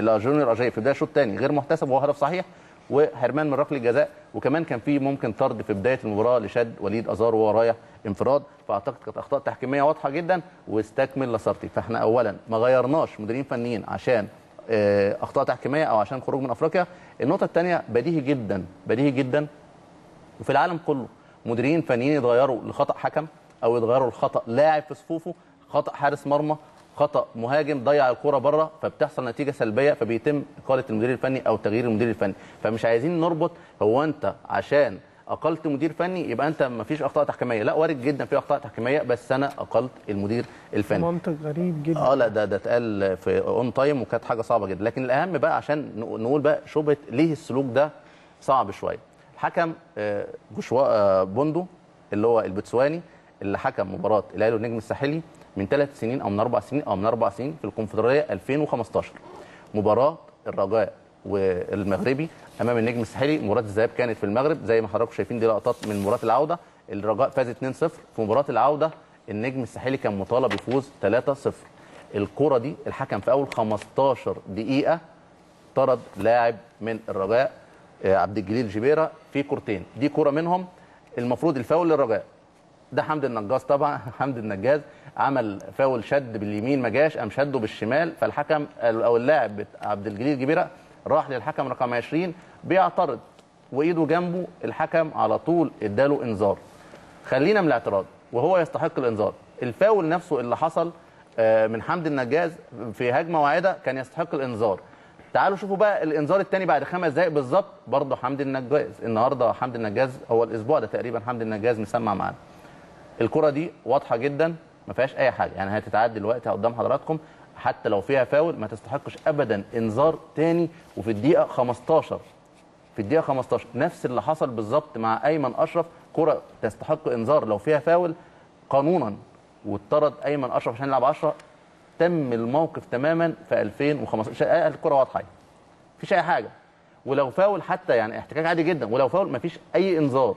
لا جونيور اجاي في بدايه الشوط الثاني غير محتسب وهو هدف صحيح، وهرمان من ركله الجزاء، وكمان كان فيه ممكن طرد في بدايه المباراه لشد وليد ازار وهو رايح انفراد. فاعتقد كانت اخطاء تحكيميه واضحه جدا واستكمل لاسارتي. فاحنا اولا ما غيرناش مديرين فنيين عشان اخطاء تحكيميه او عشان خروج من افريقيا. النقطه الثانيه بديهي جدا بديهي جدا وفي العالم كله مديرين فنيين يتغيروا لخطا حكم او يتغيروا لخطا لاعب في صفوفه، خطا حارس مرمى، خطا مهاجم ضيع الكرة بره، فبتحصل نتيجه سلبيه فبيتم اقاله المدير الفني او تغيير المدير الفني. فمش عايزين نربط هو انت عشان اقلت مدير فني يبقى انت ما فيش اخطاء تحكيميه، لا وارد جدا في اخطاء تحكيميه بس انا اقلت المدير الفني. منطق غريب جدا. اه لا ده ده اتقال في اون تايم وكانت حاجه صعبه جدا، لكن الاهم بقى عشان نقول بقى شبهه ليه السلوك ده صعب شويه. حكم جوشوا بوندو اللي هو البوتسواني اللي حكم مباراه الاهلي والنجم الساحلي من ثلاث سنين او من اربع سنين او من اربع سنين في الكونفدراليه ألفين وخمسة عشر، مباراه الرجاء والمغربي امام النجم الساحلي. مباراه الذهاب كانت في المغرب زي ما حضراتكم شايفين، دي لقطات من مباراه العوده. الرجاء فاز اتنين صفر، في مباراه العوده النجم الساحلي كان مطالب يفوز ثلاثة صفر. الكره دي الحكم في اول خمستاشر دقيقه طرد لاعب من الرجاء عبد الجليل جبيره في كورتين، دي كره منهم المفروض الفاول للرجاء، ده حمد النجاز طبعا حمد النجاز عمل فاول شد باليمين ما جاش قام شده بالشمال، فالحكم او اللاعب عبد الجليل جبيره راح للحكم رقم عشرين بيعترض وايده جنبه، الحكم على طول اداله انذار. خلينا من الاعتراض وهو يستحق الانذار، الفاول نفسه اللي حصل من حمد النجاز في هجمه واعده كان يستحق الانذار. تعالوا شوفوا بقى الانذار الثاني بعد خمس دقائق بالظبط برضه حمد النجاز. النهارده حمد النجاز هو الاسبوع ده تقريبا حمد النجاز مسمع معانا. الكره دي واضحه جدا ما فيهاش اي حاجه، يعني هتتعاد دلوقتي قدام حضراتكم، حتى لو فيها فاول ما تستحقش ابدا انذار تاني. وفي الدقيقه خمستاشر في الدقيقه خمستاشر نفس اللي حصل بالظبط مع ايمن اشرف، كره تستحق انذار لو فيها فاول قانونا واتطرد ايمن اشرف عشان يلعب عشرة. تم الموقف تماما في ألفين وخمسة عشر، الكره واضحه مفيش اي حاجه، ولو فاول حتى يعني احتكاك عادي جدا، ولو فاول مفيش اي انذار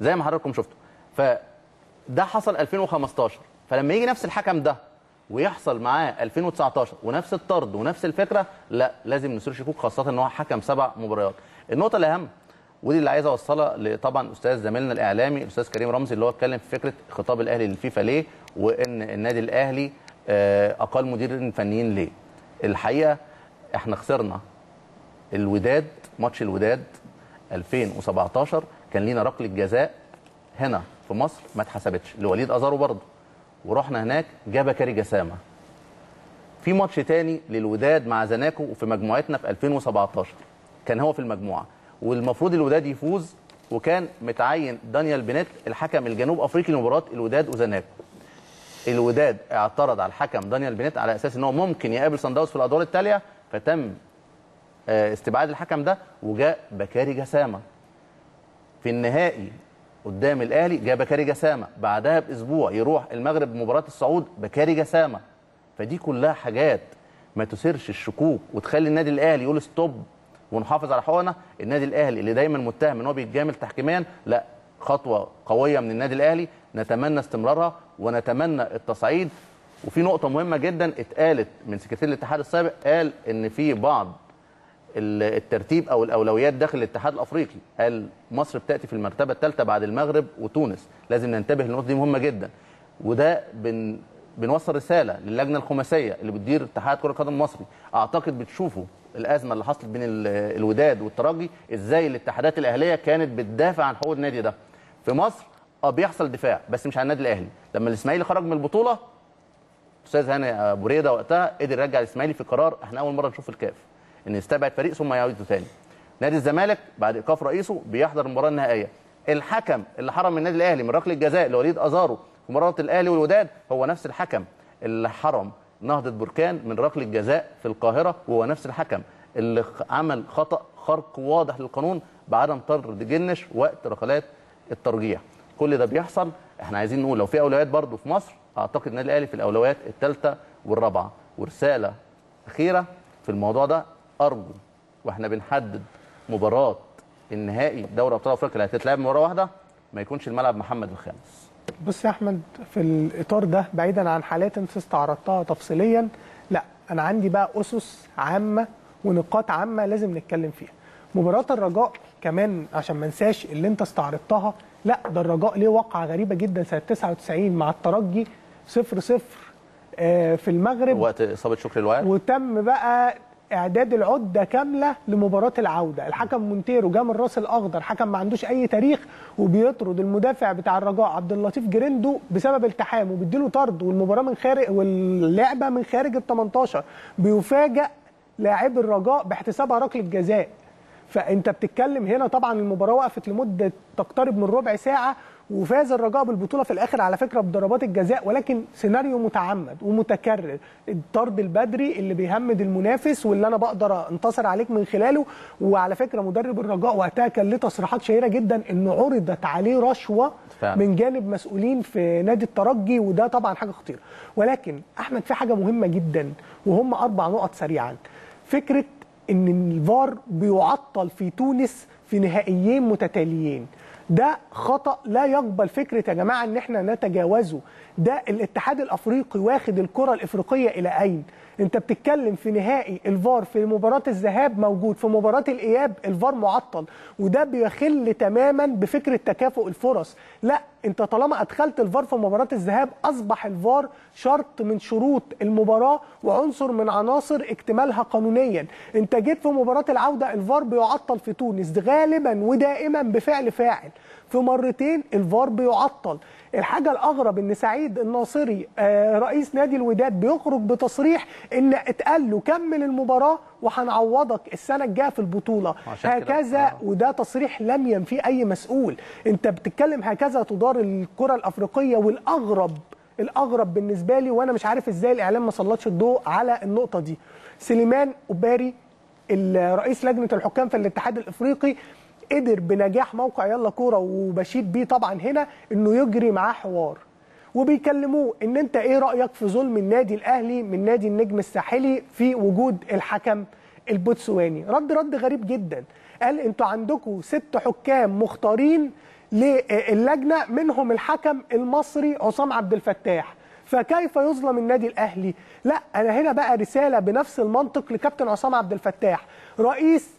زي ما حضراتكم شفتوا. فده حصل ألفين وخمستاشر، فلما يجي نفس الحكم ده ويحصل معاه ألفين وتسعتاشر ونفس الطرد ونفس الفكره، لا لازم نثير شكوك، خاصه ان هو حكم سبع مباريات. النقطه الاهم ودي اللي عايز اوصلها لطبعا استاذ زميلنا الاعلامي الاستاذ كريم رمزي اللي هو اتكلم في فكره خطاب الاهلي للفيفا ليه، وان النادي الاهلي اقال مديرين فنيين ليه. الحقيقه احنا خسرنا الوداد، ماتش الوداد ألفين وسبعتاشر كان لينا ركله جزاء هنا في مصر ما اتحسبتش لوليد ازارو برضه، ورحنا هناك جاب بكاري جسامه. في ماتش تاني للوداد مع زناكو وفي مجموعتنا في ألفين وسبعتاشر كان هو في المجموعه والمفروض الوداد يفوز، وكان متعين دانيال بينيت الحكم الجنوب افريقي لمباراه الوداد وزناكو. الوداد اعترض على الحكم دانيال بينيت على اساس ان هو ممكن يقابل صن داونز في الادوار التاليه، فتم استبعاد الحكم ده وجاء بكاري جسامه. في النهائي قدام الاهلي جاب بكاري جسامه، بعدها باسبوع يروح المغرب مباراه الصعود بكاري جسامه. فدي كلها حاجات ما تثيرش الشكوك وتخلي النادي الاهلي يقول ستوب ونحافظ على حقوقنا. النادي الاهلي اللي دايما متهم ان هو بيتجامل تحكيميا، لا خطوه قويه من النادي الاهلي نتمنى استمرارها ونتمنى التصعيد. وفي نقطه مهمه جدا اتقالت من سكرتير الاتحاد السابق، قال ان في بعض الترتيب او الاولويات داخل الاتحاد الافريقي، قال مصر بتاتي في المرتبه الثالثه بعد المغرب وتونس. لازم ننتبه للنقطه دي مهمه جدا، وده بن بنوصل رساله للجنه الخماسيه اللي بتدير اتحاد كره القدم المصري. اعتقد بتشوفوا الازمه اللي حصلت بين الوداد والترجي ازاي الاتحادات الاهليه كانت بتدافع عن حقوق النادي ده. في مصر اه بيحصل دفاع بس مش عن النادي الاهلي. لما الاسماعيلي خرج من البطوله استاذ هاني ابو ريده وقتها قدر يرجع الاسماعيلي في قرار احنا اول مره نشوف الكاف، ان يستبعد فريق ثم يعيده ثاني. نادي الزمالك بعد ايقاف رئيسه بيحضر المباراه النهائيه. الحكم اللي حرم النادي الاهلي من ركله الجزاء لوليد ازارو في مباراه الاهلي والوداد هو نفس الحكم اللي حرم نهضه بركان من ركله الجزاء في القاهره، وهو نفس الحكم اللي عمل خطا خرق واضح للقانون بعدم طرد جنش وقت ركلات الترجيح. كل ده بيحصل، احنا عايزين نقول لو في اولويات برضه في مصر، اعتقد النادي الاهلي في الاولويات الثالثه والرابعه. ورساله اخيره في الموضوع ده، أرجو وإحنا بنحدد مباراة النهائي دوري ابطال افريقيا اللي هتتلعب مره واحده ما يكونش الملعب محمد الخامس. بص يا احمد، في الاطار ده بعيدا عن حالات انت استعرضتها تفصيليا، لا انا عندي بقى اسس عامه ونقاط عامه لازم نتكلم فيها. مباراه الرجاء كمان عشان ما انساش اللي انت استعرضتها، لا ده الرجاء ليه واقعه غريبه جدا سنه تسعة وتسعين مع الترجي صفر صفر في المغرب وقت اصابه شكري الوعد، وتم بقى اعداد العده كامله لمباراه العوده. الحكم مونتيرو جه من الراس الاخضر، حكم ما عندوش اي تاريخ، وبيطرد المدافع بتاع الرجاء عبد اللطيف جريندو بسبب التحام وبيديله طرد، والمباراه من خارج واللعبه من خارج ال تمنتاشر. بيفاجئ لاعب الرجاء باحتساب ركله جزاء. فانت بتتكلم هنا طبعا المباراه وقفت لمده تقترب من ربع ساعه، وفاز الرجاء بالبطوله في الاخر على فكره بضربات الجزاء، ولكن سيناريو متعمد ومتكرر، الطرد البدري اللي بيهمد المنافس واللي انا بقدر انتصر عليك من خلاله. وعلى فكره مدرب الرجاء وقتها كان له تصريحات شهيره جدا ان عرضت عليه رشوه فعلا من جانب مسؤولين في نادي الترجي، وده طبعا حاجه خطيره. ولكن احمد في حاجه مهمه جدا وهم اربع نقط سريعا، فكره ان الفار بيعطل في تونس في نهائيين متتاليين، ده خطأ لا يقبل فكرة يا جماعة ان احنا نتجاوزه. ده الاتحاد الافريقي واخد الكرة الافريقية الى اين؟ انت بتتكلم في نهائي الفار في مباراة الذهاب موجود، في مباراة الاياب الفار معطل، وده بيخل تماما بفكرة تكافؤ الفرص. لا انت طالما ادخلت الفار في مباراة الذهاب اصبح الفار شرط من شروط المباراة وعنصر من عناصر اكتمالها قانونيا. انت جيت في مباراة العودة الفار بيعطل في تونس غالبا ودائما بفعل فاعل، في مرتين الفار بيعطل. الحاجة الأغرب إن سعيد الناصري رئيس نادي الوداد بيخرج بتصريح إن اتقال له كمل المباراة وهنعوضك السنة الجاية في البطولة هكذا، وده تصريح لم ينفيه أي مسؤول. أنت بتتكلم هكذا تدار الكرة الأفريقية. والأغرب الأغرب بالنسبة لي وأنا مش عارف إزاي الإعلام ما سلطش الضوء على النقطة دي، سليمان أوباري رئيس لجنة الحكام في الاتحاد الإفريقي قدر بنجاح موقع يلا كوره وبشيد بيه طبعا هنا انه يجري معاه حوار وبيكلموه ان انت ايه رايك في ظلم النادي الاهلي من نادي النجم الساحلي في وجود الحكم البوتسواني. رد رد غريب جدا، قال انتوا عندكم ست حكام مختارين للجنه منهم الحكم المصري عصام عبد الفتاح، فكيف يظلم النادي الاهلي؟ لا انا هنا بقى رساله بنفس المنطق لكابتن عصام عبد الفتاح رئيس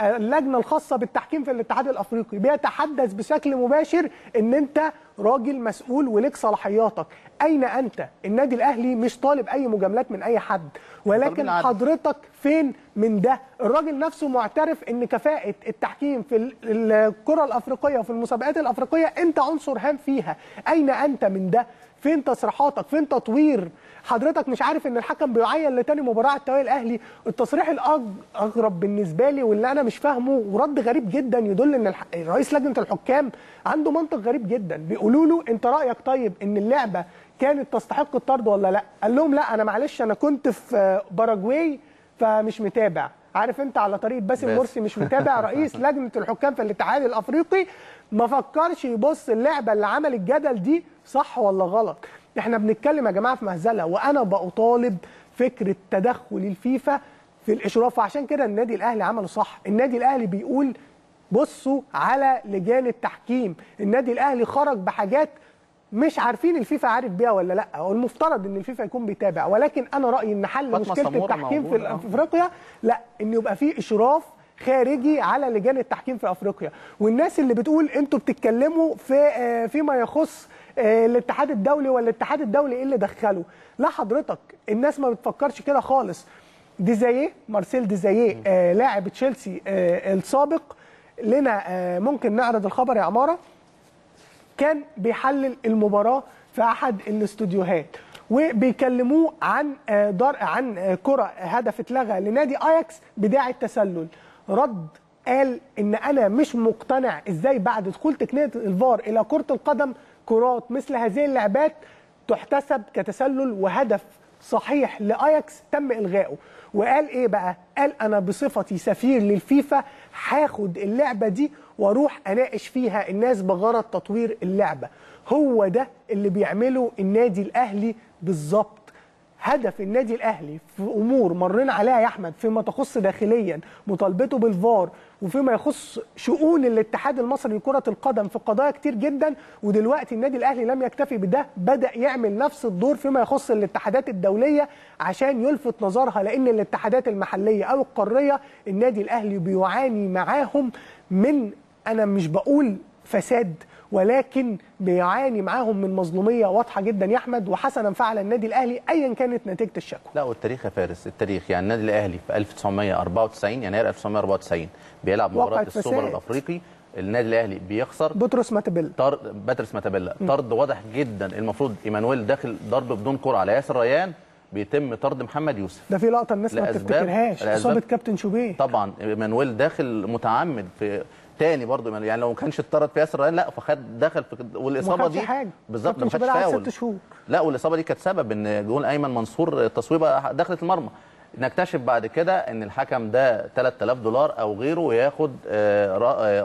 اللجنه الخاصه بالتحكيم في الاتحاد الافريقي، بيتحدث بشكل مباشر ان انت راجل مسؤول ولك صلاحياتك، اين انت؟ النادي الاهلي مش طالب اي مجاملات من اي حد، ولكن حضرتك فين من ده؟ الراجل نفسه معترف ان كفاءه التحكيم في الكره الافريقيه وفي المسابقات الافريقيه انت عنصر هام فيها، اين انت من ده؟ فين تصريحاتك؟ فين تطوير؟ حضرتك مش عارف ان الحكم بيعين لتاني مباراه على التوالي الاهلي. التصريح الاغرب بالنسبه لي واللي انا مش فاهمه ورد غريب جدا يدل ان رئيس لجنه الحكام عنده منطق غريب جدا. بيقولوا له انت رايك طيب ان اللعبه كانت تستحق الطرد ولا لا؟ قال لهم لا انا معلش انا كنت في باراجواي فمش متابع. عارف انت على طريقه باسم مرسي مش متابع رئيس لجنه الحكام في الاتحاد الافريقي، ما فكرش يبص اللعبه اللي عمل الجدل دي صح ولا غلط. احنا بنتكلم يا جماعه في مهزله، وانا بطالب فكره تدخل الفيفا في الاشراف، وعشان كده النادي الاهلي عمله صح. النادي الاهلي بيقول بصوا على لجان التحكيم، النادي الاهلي خرج بحاجات مش عارفين الفيفا عارف بيها ولا لا، والمفترض ان الفيفا يكون بيتابع. ولكن انا رايي ان حل مشكله التحكيم في افريقيا لا ان يبقى في اشراف خارجي على لجان التحكيم في افريقيا. والناس اللي بتقول انتوا بتتكلموا في فيما يخص الاتحاد الدولي ولا الاتحاد الدولي ايه اللي دخله؟ لا حضرتك الناس ما بتفكرش كده خالص. ديزاييه مارسيل ديزاييه آه لاعب تشيلسي آه السابق لنا آه ممكن نعرض الخبر يا عماره، كان بيحلل المباراه في احد الاستوديوهات وبيكلموه عن آه دار عن آه كره هدف اتلغى لنادي اياكس بداعي التسلل. رد قال ان انا مش مقتنع ازاي بعد دخول تقنيه الفار الى كره القدم كرات مثل هذه اللعبات تحتسب كتسلل، وهدف صحيح لأياكس تم إلغائه. وقال إيه بقى؟ قال أنا بصفتي سفير للفيفا هاخد اللعبة دي وأروح أناقش فيها الناس بغرض تطوير اللعبة. هو ده اللي بيعمله النادي الأهلي بالظبط. هدف النادي الاهلي في امور مرينا عليها يا احمد فيما تخص داخليا مطالبته بالفار وفيما يخص شؤون الاتحاد المصري لكرة القدم في قضايا كتير جدا، ودلوقتي النادي الاهلي لم يكتفي بده، بدأ يعمل نفس الدور فيما يخص الاتحادات الدولية عشان يلفت نظرها، لان الاتحادات المحلية او القارية النادي الاهلي بيعاني معاهم من، انا مش بقول فساد، ولكن بيعاني معاهم من مظلوميه واضحه جدا يا احمد، وحسنا فعل النادي الاهلي ايا كانت نتيجه الشكوى. لا والتاريخ يا فارس، التاريخ يعني النادي الاهلي في ألف وتسعمية وأربعة وتسعين يناير ألف وتسعمية وأربعة وتسعين بيلعب مباراه السوبر الافريقي، النادي الاهلي بيخسر باتريس ماتابيلا طرد باتريس ماتابيلا طرد واضح جدا، المفروض ايمانويل داخل ضرب بدون كره على ياسر ريان، بيتم طرد محمد يوسف. ده في لقطه الناس ما بتفتكرهاش، اصابه كابتن شوبيه طبعا، ايمانويل داخل متعمد في تاني برضه، يعني لو ما كانش اتطرد في ياسر ريان لا فخد دخل في، والاصابه دي بالظبط ما خدش فاول، لا والاصابه دي كانت سبب ان جون ايمن منصور تصويبه دخلت المرمى. نكتشف بعد كده ان الحكم ده ثلاثة آلاف دولار او غيره وياخد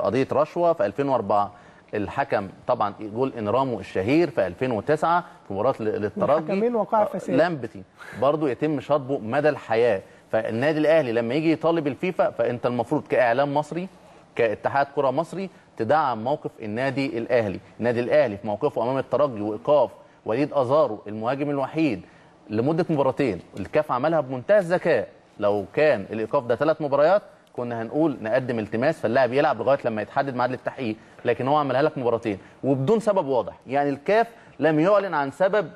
قضيه رشوه في ألفين وأربعة. الحكم طبعا جول انرامو الشهير في ألفين وتسعة في مباراه للترجي لامبتي برضه يتم شطبه مدى الحياه. فالنادي الاهلي لما يجي يطالب الفيفا فانت المفروض كاعلام مصري كاتحاد كرة مصري تدعم موقف النادي الاهلي، النادي الاهلي في موقفه امام الترجي وايقاف وليد ازارو المهاجم الوحيد لمده مباراتين، الكاف عملها بمنتهى الذكاء، لو كان الايقاف ده ثلاث مباريات كنا هنقول نقدم التماس فاللاعب يلعب لغايه لما يتحدد ميعاد التحقيق، لكن هو عملها لك مباراتين وبدون سبب واضح، يعني الكاف لم يعلن عن سبب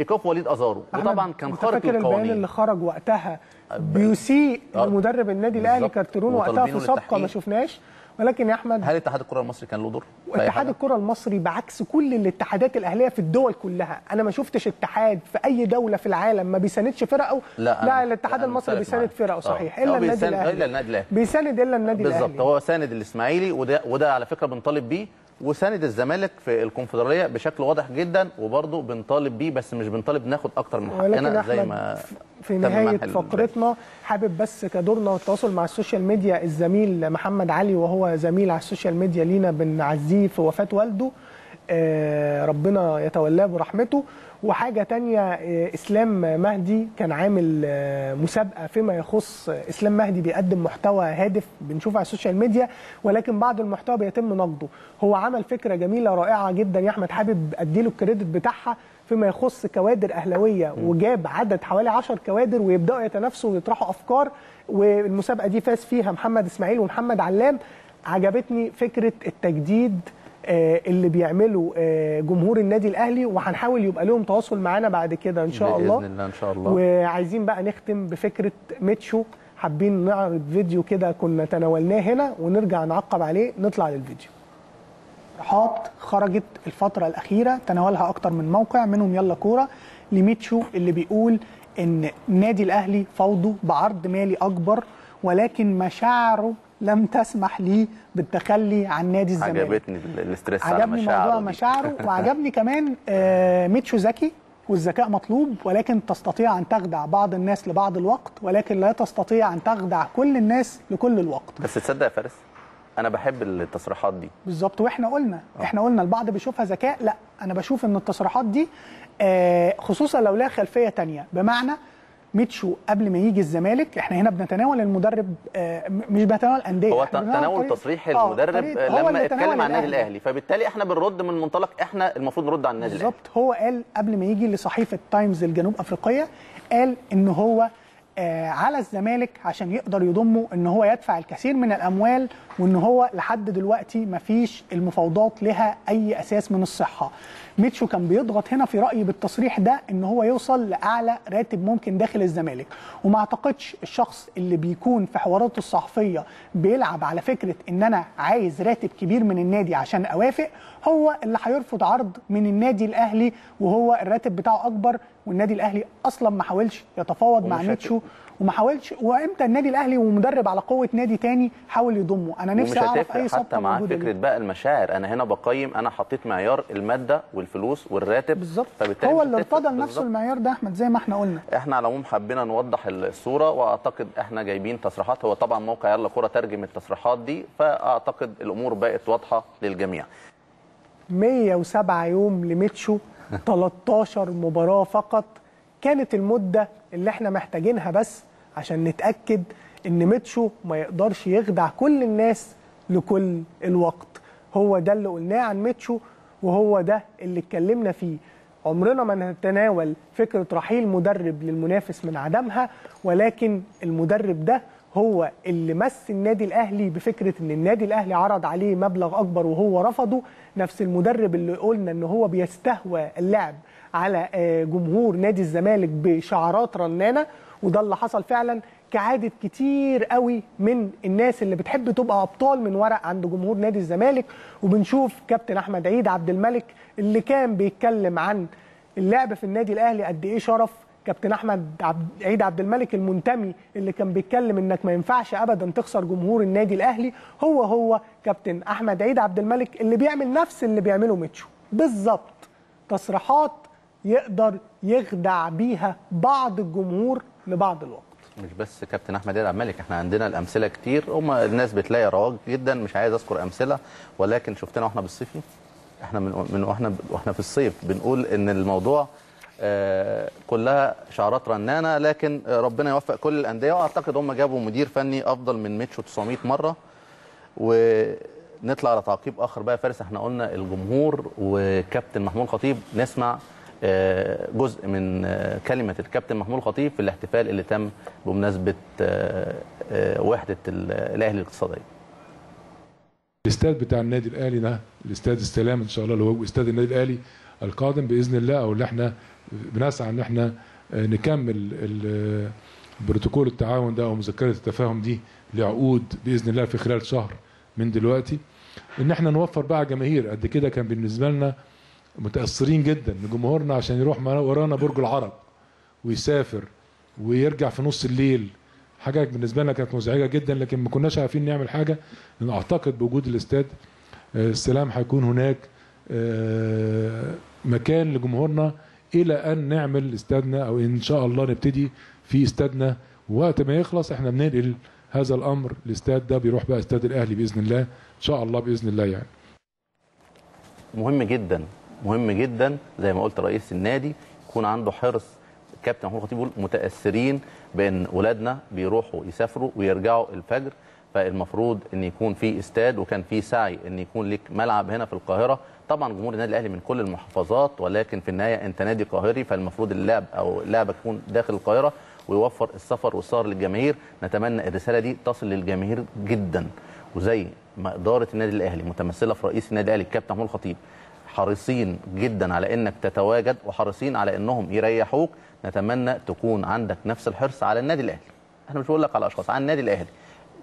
ايقاف وليد ازارو وطبعا كان خارج القوانين. البيان اللي خرج وقتها بيسيء لمدرب النادي الاهلي كارتيرون وقتها في سابقه ما شفناش، ولكن يا احمد هل اتحاد الكره المصري كان له دور؟ اتحاد الكره المصري بعكس كل الاتحادات الاهليه في الدول كلها، انا ما شفتش اتحاد في اي دوله في العالم ما بيساندش فرقه. لا, لا الاتحاد المصري بيساند فرقه صحيح، الا النادي الاهلي بيساند الا النادي الاهلي بالظبط، هو ساند الاسماعيلي وده وده على فكره بنطالب بيه، وساند الزمالك في الكونفدراليه بشكل واضح جدا وبرضه بنطالب بيه، بس مش بنطالب ناخد اكتر من حقنا زي ما في نهايه فقرتنا. حابب بس كدورنا والتواصل مع السوشيال ميديا، الزميل محمد علي وهو زميل على السوشيال ميديا لينا بنعزيه في وفاه والده ربنا يتولاه برحمته، وحاجه تانية اسلام مهدي كان عامل مسابقه فيما يخص، اسلام مهدي بيقدم محتوى هادف بنشوفه على السوشيال ميديا ولكن بعض المحتوى بيتم نقده، هو عمل فكره جميله رائعه جدا يا احمد حابب اديله الكريدت بتاعها فيما يخص كوادر اهلاويه، وجاب عدد حوالي عشر كوادر ويبداوا يتنافسوا ويطرحوا افكار، والمسابقه دي فاز فيها محمد اسماعيل ومحمد علام. عجبتني فكره التجديد اللي بيعمله جمهور النادي الاهلي، وهنحاول يبقى لهم تواصل معانا بعد كده ان شاء الله باذن الله ان شاء الله. وعايزين بقى نختم بفكره ميتشو، حابين نعرض فيديو كده كنا تناولناه هنا ونرجع نعقب عليه، نطلع للفيديو. اقتراحات خرجت الفتره الاخيره تناولها اكتر من موقع، منهم يلا كوره لميتشو اللي بيقول ان النادي الاهلي فوضه بعرض مالي اكبر ولكن مشاعره لم تسمح لي بالتخلي عن نادي الزمالك. عجبتني الاسترس على مشاعره، عجبني موضوع مشاعره وعجبني كمان آه ميتشو ذكي والذكاء مطلوب، ولكن تستطيع أن تخدع بعض الناس لبعض الوقت ولكن لا تستطيع أن تخدع كل الناس لكل الوقت. بس تصدق يا فارس أنا بحب التصريحات دي بالظبط، وإحنا قلنا أوه. إحنا قلنا البعض بيشوفها ذكاء، لا أنا بشوف إن التصريحات دي آه خصوصا لو لها خلفية تانية، بمعنى ميتشو قبل ما يجي الزمالك، احنا هنا بنتناول المدرب آه مش بنتناول انديه، هو تناول تصريح المدرب لما اتكلم عن النادي الاهلي، فبالتالي احنا بنرد من منطلق احنا المفروض نرد على النادي الاهلي بالظبط. هو قال قبل ما يجي لصحيفه تايمز الجنوب افريقيه قال ان هو آه على الزمالك عشان يقدر يضمه ان هو يدفع الكثير من الاموال، وان هو لحد دلوقتي ما فيش المفاوضات لها اي اساس من الصحه. ميتشو كان بيضغط هنا في رايي بالتصريح ده ان هو يوصل لاعلى راتب ممكن داخل الزمالك، وما اعتقدش الشخص اللي بيكون في حواراته الصحفيه بيلعب على فكره ان انا عايز راتب كبير من النادي عشان اوافق هو اللي هيرفض عرض من النادي الاهلي وهو الراتب بتاعه اكبر، والنادي الاهلي اصلا ما حاولش يتفاوض مع ميتشو وما حاولش، وامتى النادي الاهلي ومدرب على قوه نادي تاني حاول يضمه. انا نفسي اعرف اي صفقه مع فكره بقى المشاعر، انا هنا بقيم، انا حطيت معيار الماده والفلوس والراتب بالظبط، فبالتالي هو اللي ارتضى لنفسه المعيار ده احمد زي ما احنا قلنا. احنا على العموم حبينا نوضح الصوره، واعتقد احنا جايبين تصريحات، هو طبعا موقع يلا كوره ترجم التصريحات دي، فاعتقد الامور بقت واضحه للجميع. مية وسبعة يوم لميتشو، ثلاثة عشر مباراه فقط، كانت المدة اللي احنا محتاجينها بس عشان نتأكد ان ميتشو ما يقدرش يخدع كل الناس لكل الوقت. هو ده اللي قلناه عن ميتشو وهو ده اللي اتكلمنا فيه. عمرنا ما نتناول فكرة رحيل مدرب للمنافس من عدمها، ولكن المدرب ده هو اللي مس النادي الأهلي بفكرة ان النادي الأهلي عرض عليه مبلغ أكبر وهو رفضه. نفس المدرب اللي قلنا ان هو بيستهوى اللعب على جمهور نادي الزمالك بشعارات رنانة، وده اللي حصل فعلا كعادة كتير قوي من الناس اللي بتحب تبقى أبطال من ورق عند جمهور نادي الزمالك. وبنشوف كابتن أحمد عيد عبد الملك اللي كان بيتكلم عن اللعب في النادي الأهلي قد إيه شرف، كابتن أحمد عيد عبد الملك المنتمي اللي كان بيتكلم إنك ما ينفعش أبدا تخسر جمهور النادي الأهلي، هو هو كابتن أحمد عيد عبد الملك اللي بيعمل نفس اللي بيعمله ميتشو بالظبط. تصريحات يقدر يخدع بيها بعض الجمهور لبعض الوقت. مش بس كابتن احمد عيد عبد الملك، احنا عندنا الامثله كتير. هم الناس بتلاقي رواج جدا، مش عايز اذكر امثله، ولكن شفتنا واحنا بالصيفي، احنا من من واحنا واحنا في الصيف بنقول ان الموضوع آه كلها شعارات رنانه، لكن ربنا يوفق كل الانديه. واعتقد هم جابوا مدير فني افضل من ميتشو تسعمية مره. ونطلع على تعقيب اخر بقى فارس، احنا قلنا الجمهور وكابتن محمود الخطيب. نسمع جزء من كلمة الكابتن محمود الخطيب في الاحتفال اللي تم بمناسبة وحدة الأهلي الاقتصادية. الاستاد بتاع النادي الأهلي ده الاستاد السلام إن شاء الله، اللي هو استاد النادي الأهلي القادم بإذن الله، أو اللي احنا بنسعى إن احنا نكمل بروتوكول التعاون ده أو مذكرة التفاهم دي لعقود بإذن الله في خلال شهر من دلوقتي، إن احنا نوفر بقى جماهير. قد كده كان بالنسبة لنا متأثرين جدا بجمهورنا عشان يروح ورانا برج العرب ويسافر ويرجع في نص الليل، حاجة بالنسبة لنا كانت مزعجة جدا، لكن ما كناش عارفين نعمل حاجة. لأن أعتقد بوجود الاستاد السلام هيكون هناك مكان لجمهورنا إلى أن نعمل استادنا، أو إن شاء الله نبتدي في استادنا، ووقت ما يخلص احنا بننقل هذا الأمر الاستاد ده بيروح بقى استاد الأهلي بإذن الله إن شاء الله بإذن الله. يعني مهم جدا مهم جدا زي ما قلت رئيس النادي يكون عنده حرص. كابتن محمود الخطيب بيقول متاثرين بان ولادنا بيروحوا يسافروا ويرجعوا الفجر، فالمفروض ان يكون في استاد، وكان في سعي ان يكون لك ملعب هنا في القاهره. طبعا جمهور النادي الاهلي من كل المحافظات، ولكن في النهايه انت نادي قاهري، فالمفروض اللعب او لعبك يكون داخل القاهره ويوفر السفر والسهر للجماهير. نتمنى الرساله دي تصل للجماهير جدا. وزي ما اداره النادي الاهلي متمثله في رئيس النادي الاهلي الكابتن محمود الخطيب، حريصين جدا على انك تتواجد وحريصين على انهم يريحوك، نتمنى تكون عندك نفس الحرص على النادي الاهلي. احنا مش بقول لك على اشخاص، على النادي الاهلي.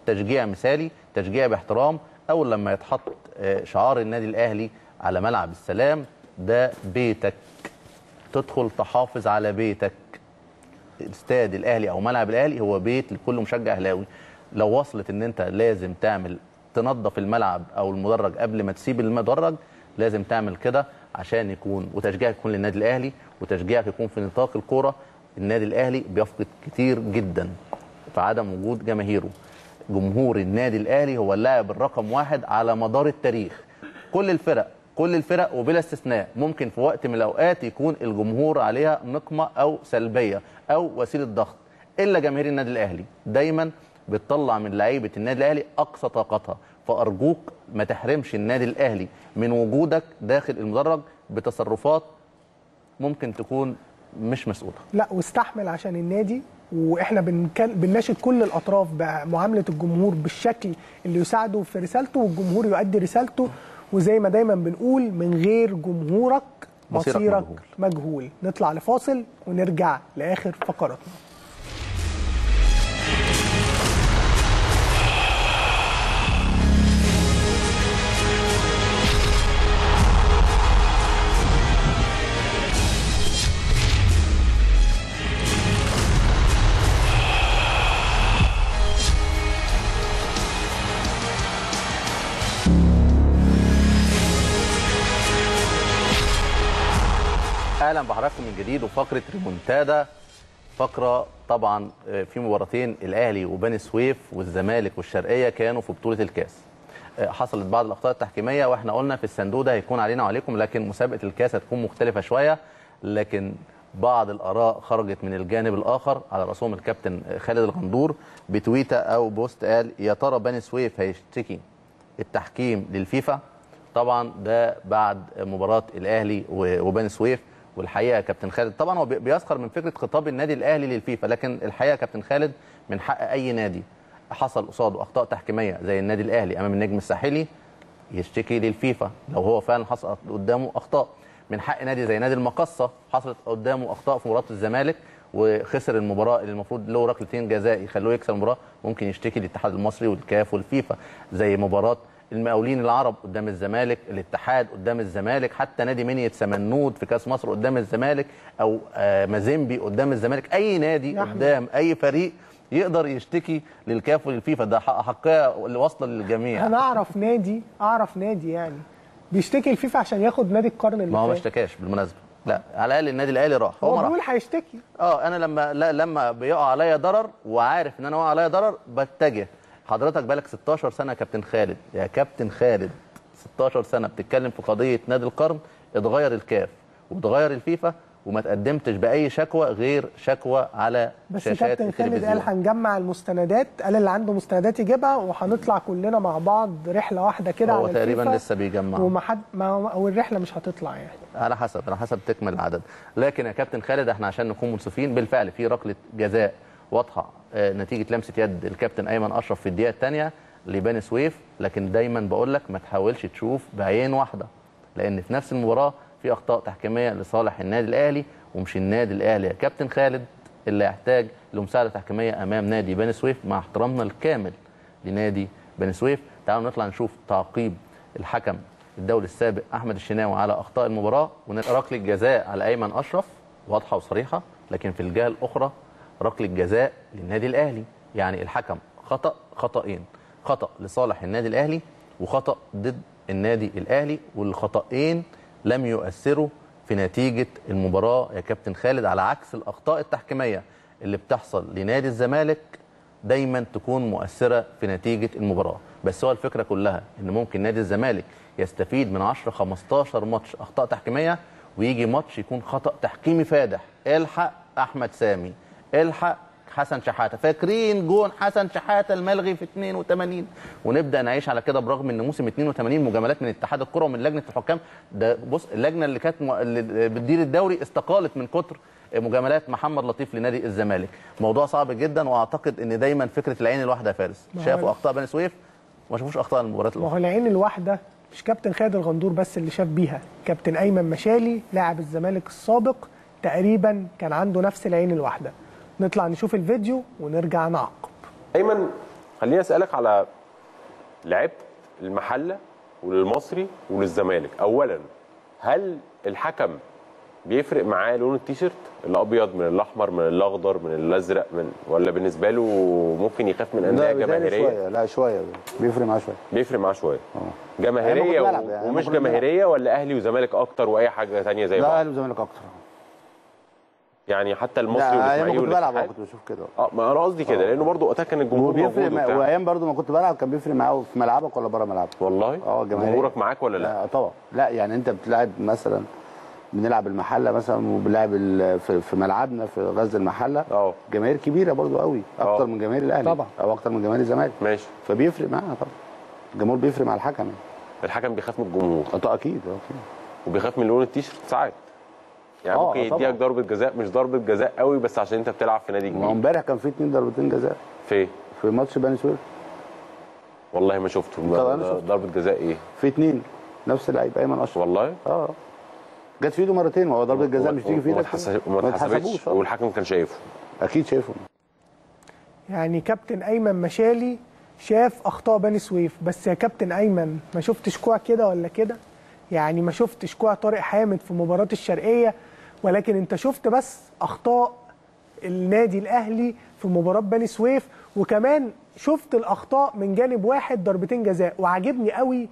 تشجيع مثالي، تشجيع باحترام. اول لما يتحط شعار النادي الاهلي على ملعب السلام، ده بيتك، تدخل تحافظ على بيتك. استاد الاهلي او ملعب الاهلي هو بيت لكل مشجع اهلاوي. لو وصلت ان انت لازم تعمل تنظف الملعب او المدرج قبل ما تسيب المدرج، لازم تعمل كده عشان يكون وتشجيعك يكون للنادي الاهلي، وتشجيعك يكون في نطاق الكوره. النادي الاهلي بيفقد كتير جدا في عدم وجود جماهيره. جمهور النادي الاهلي هو اللاعب الرقم واحد على مدار التاريخ. كل الفرق كل الفرق وبلا استثناء ممكن في وقت من الاوقات يكون الجمهور عليها نقمه او سلبيه او وسيله ضغط، الا جماهير النادي الاهلي دايما بتطلع من لعيبه النادي الاهلي اقصى طاقتها. فأرجوك ما تحرمش النادي الأهلي من وجودك داخل المدرج بتصرفات ممكن تكون مش مسؤولة. لا، واستحمل عشان النادي. وإحنا بنناشد كل الأطراف بمعاملة الجمهور بالشكل اللي يساعده في رسالته، والجمهور يؤدي رسالته. وزي ما دايما بنقول، من غير جمهورك مصيرك, مصيرك مجهول. مجهول. نطلع لفاصل ونرجع لآخر فقراتنا. اهلا بحضراتكم من جديد وفقره ريمونتادا. فقره طبعا في مباراتين الاهلي وبني سويف والزمالك والشرقيه كانوا في بطوله الكاس. حصلت بعض الاخطاء التحكيميه، واحنا قلنا في الصندوق ده هيكون علينا وعليكم، لكن مسابقه الكاس هتكون مختلفه شويه. لكن بعض الآراء خرجت من الجانب الآخر، على رأسهم الكابتن خالد الغندور بتويته أو بوست قال يا ترى بني سويف هيشتكي التحكيم للفيفا. طبعا ده بعد مباراة الأهلي وبني سويف، والحقيقة كابتن خالد طبعا هو بيسخر من فكرة خطاب النادي الأهلي للفيفا، لكن الحقيقة كابتن خالد من حق أي نادي حصل قصاده أخطاء تحكيمية زي النادي الأهلي أمام النجم الساحلي يشتكي للفيفا لو هو فعلا حصل قدامه أخطاء. من حق نادي زي نادي المقصه حصلت قدامه اخطاء في مباراه الزمالك وخسر المباراه اللي المفروض له ركلتين جزاء يخلوه يكسب المباراه، ممكن يشتكي للاتحاد المصري والكاف والفيفا. زي مباراه المقاولين العرب قدام الزمالك، الاتحاد قدام الزمالك، حتى نادي منية سمنود في كاس مصر قدام الزمالك، او مازيمبي قدام الزمالك. اي نادي قدام اي فريق يقدر يشتكي للكاف وللفيفا، ده حقيقه اللي واصله للجميع. انا اعرف نادي اعرف نادي يعني بيشتكي الفيفا عشان ياخد نادي القرن اللي فات. ما هو ما اشتكاش بالمناسبه، لا على الاقل النادي الاهلي راح، هو ما راح. بيقول هيشتكي. اه انا لما لما بيقع عليا ضرر وعارف ان انا وقع عليا ضرر بتجه. حضرتك بالك ستاشر سنه يا كابتن خالد، يا كابتن خالد ستاشر سنه بتتكلم في قضيه نادي القرن، اتغير الكاف واتغير الفيفا وما تقدمتش باي شكوى غير شكوى على شاشات التلفزيون. بس كابتن خالد قال هنجمع المستندات، قال اللي عنده مستندات يجيبها وهنطلع كلنا مع بعض رحله واحده كده على الفيفا. هو تقريبا لسه بيجمع ومحد ما، والرحله مش هتطلع يعني على حسب على حسب تكمل العدد. لكن يا كابتن خالد احنا عشان نكون منصفين بالفعل في ركله جزاء واضحه نتيجه لمسه يد الكابتن ايمن اشرف في الدقيقه الثانيه لبني سويف، لكن دايما بقول لك ما تحاولش تشوف بعين واحده، لان في نفس المباراه في اخطاء تحكيميه لصالح النادي الاهلي، ومش النادي الاهلي يا كابتن خالد اللي يحتاج لمساعده تحكيميه امام نادي بني سويف، مع احترامنا الكامل لنادي بني سويف. تعالوا نطلع نشوف تعقيب الحكم الدولي السابق احمد الشناوي على اخطاء المباراه، وركله جزاء على ايمن اشرف واضحه وصريحه، لكن في الجهه الاخرى ركله جزاء للنادي الاهلي. يعني الحكم خطا خطأين، خطا لصالح النادي الاهلي وخطا ضد النادي الاهلي، والخطأين لم يؤثروا في نتيجة المباراة يا كابتن خالد، على عكس الأخطاء التحكيمية اللي بتحصل لنادي الزمالك دايما تكون مؤثرة في نتيجة المباراة. بس هو الفكرة كلها إن ممكن نادي الزمالك يستفيد من عشرة خمستاشر ماتش أخطاء تحكيمية ويجي ماتش يكون خطأ تحكيمي فادح، الحق أحمد سامي، الحق حسن شحاتة، فاكرين جون حسن شحاتة الملغي في اتنين وتمانين، ونبدا نعيش على كده، برغم ان موسم اتنين وتمانين مجاملات من اتحاد الكره ومن لجنه الحكام. ده بص اللجنه اللي كانت م... اللي بتدير الدوري استقالت من كتر مجاملات محمد لطيف لنادي الزمالك. موضوع صعب جدا، واعتقد ان دايما فكره العين الواحده يا فارس، شافوا اخطاء بني سويف وما شافوش اخطاء المباراه الاخرى. ما هو العين الواحده مش كابتن خالد الغندور بس اللي شاف بيها، كابتن ايمن مشالي لاعب الزمالك السابق تقريبا كان عنده نفس العين الواحده. نطلع نشوف الفيديو ونرجع نعقب. ايمن خليني اسالك على لعيبه المحله وللمصري وللزمالك، اولا هل الحكم بيفرق معاه لون التيشيرت؟ الابيض من الاحمر من الاخضر من الازرق من، ولا بالنسبه له ممكن يخاف من انديه جماهيريه؟ شوية. لا شويه بيفرق معاه شويه بيفرق معاه شويه اه جماهيريه و... يعني ومش جماهيريه، ولا اهلي وزمالك اكتر واي حاجه ثانيه زي بعض؟ لا اهلي وزمالك اكتر يعني، حتى المصري والاسماعيلي. انا كنت بلعب وكنت بشوف كده. اه ما انا قصدي كده، لانه برضه وقتها كان الجمهور بيفرق معاك، وايام برضه ما كنت بلعب كان بيفرق معايا في ملعبك ولا بره ملعبك. والله اه جمهورك معاك ولا لا؟ لا طبعا، لا يعني انت بتلعب مثلا، بنلعب المحله مثلا وبنلعب في ملعبنا في غزل المحله اه جماهير كبيره برضه قوي، اكتر من جماهير الاهلي طبعا او اكتر من جماهير الزمالك. ماشي، فبيفرق معاها طبعا، الجمهور بيفرق مع الحكم يعني. الحكم بيخاف من الجمهور اه اكيد اكيد، وبيخاف من لون التيشيرت ساعات يعني، ممكن يديك ضربه جزاء مش ضربه جزاء قوي بس عشان انت بتلعب في نادي جديد. ما امبارح كان في اتنين ضربتين جزاء في في ماتش بني سويف. والله ما شفته ضربه جزاء ايه، في اتنين نفس اللعيب ايمن اشرف. والله اه جت في ايده مرتين، ما هو ضربه جزاء مش تيجي في ايدك، ما اتحسبتش والحكم كان شايفه اكيد شايفه. يعني كابتن ايمن مشالي شاف اخطاء بني سويف، بس يا كابتن ايمن ما شفتش كوع كده ولا كده، يعني ما شفتش كوع طارق حامد في مباراه الشرقيه، ولكن انت شفت بس اخطاء النادي الاهلي في مباراه بني سويف، وكمان شفت الاخطاء من جانب واحد ضربتين جزاء. وعجبني قوي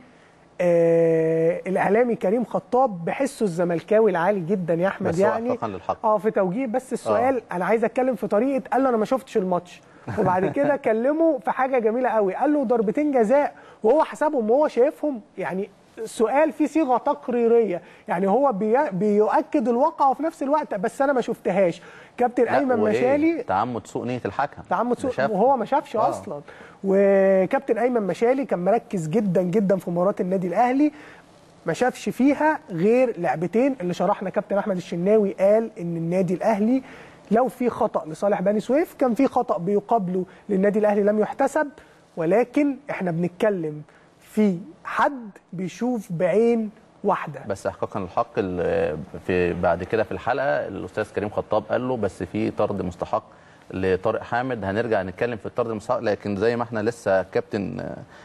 آه الاعلامي كريم خطاب بحسه الزملكاوي العالي جدا يا احمد يعني اه في توجيه بس السؤال أوه. انا عايز اتكلم في طريقه، قال له انا ما شفتش الماتش وبعد كده كلمه في حاجه جميله قوي، قال له ضربتين جزاء وهو حسبهم وهو شايفهم. يعني سؤال فيه صيغه تقريريه، يعني هو بيؤكد الواقع وفي نفس الوقت بس انا ما شفتهاش. كابتن ايمن مشالي تعمد سوء نيه الحكم، تعمد سوء وهو ما شافش آه. اصلا. وكابتن ايمن مشالي كان مركز جدا جدا في مباراه النادي الاهلي، ما شافش فيها غير لعبتين اللي شرحنا كابتن احمد الشناوي، قال ان النادي الاهلي لو في خطا لصالح بني سويف كان في خطا بيقابله للنادي الاهلي لم يحتسب، ولكن احنا بنتكلم في حد بيشوف بعين واحده بس. احقاقا الحق في بعد كده في الحلقه الاستاذ كريم خطاب قال له بس في طرد مستحق لطارق حامد، هنرجع نتكلم في الطرد المستحق. لكن زي ما احنا لسه كابتن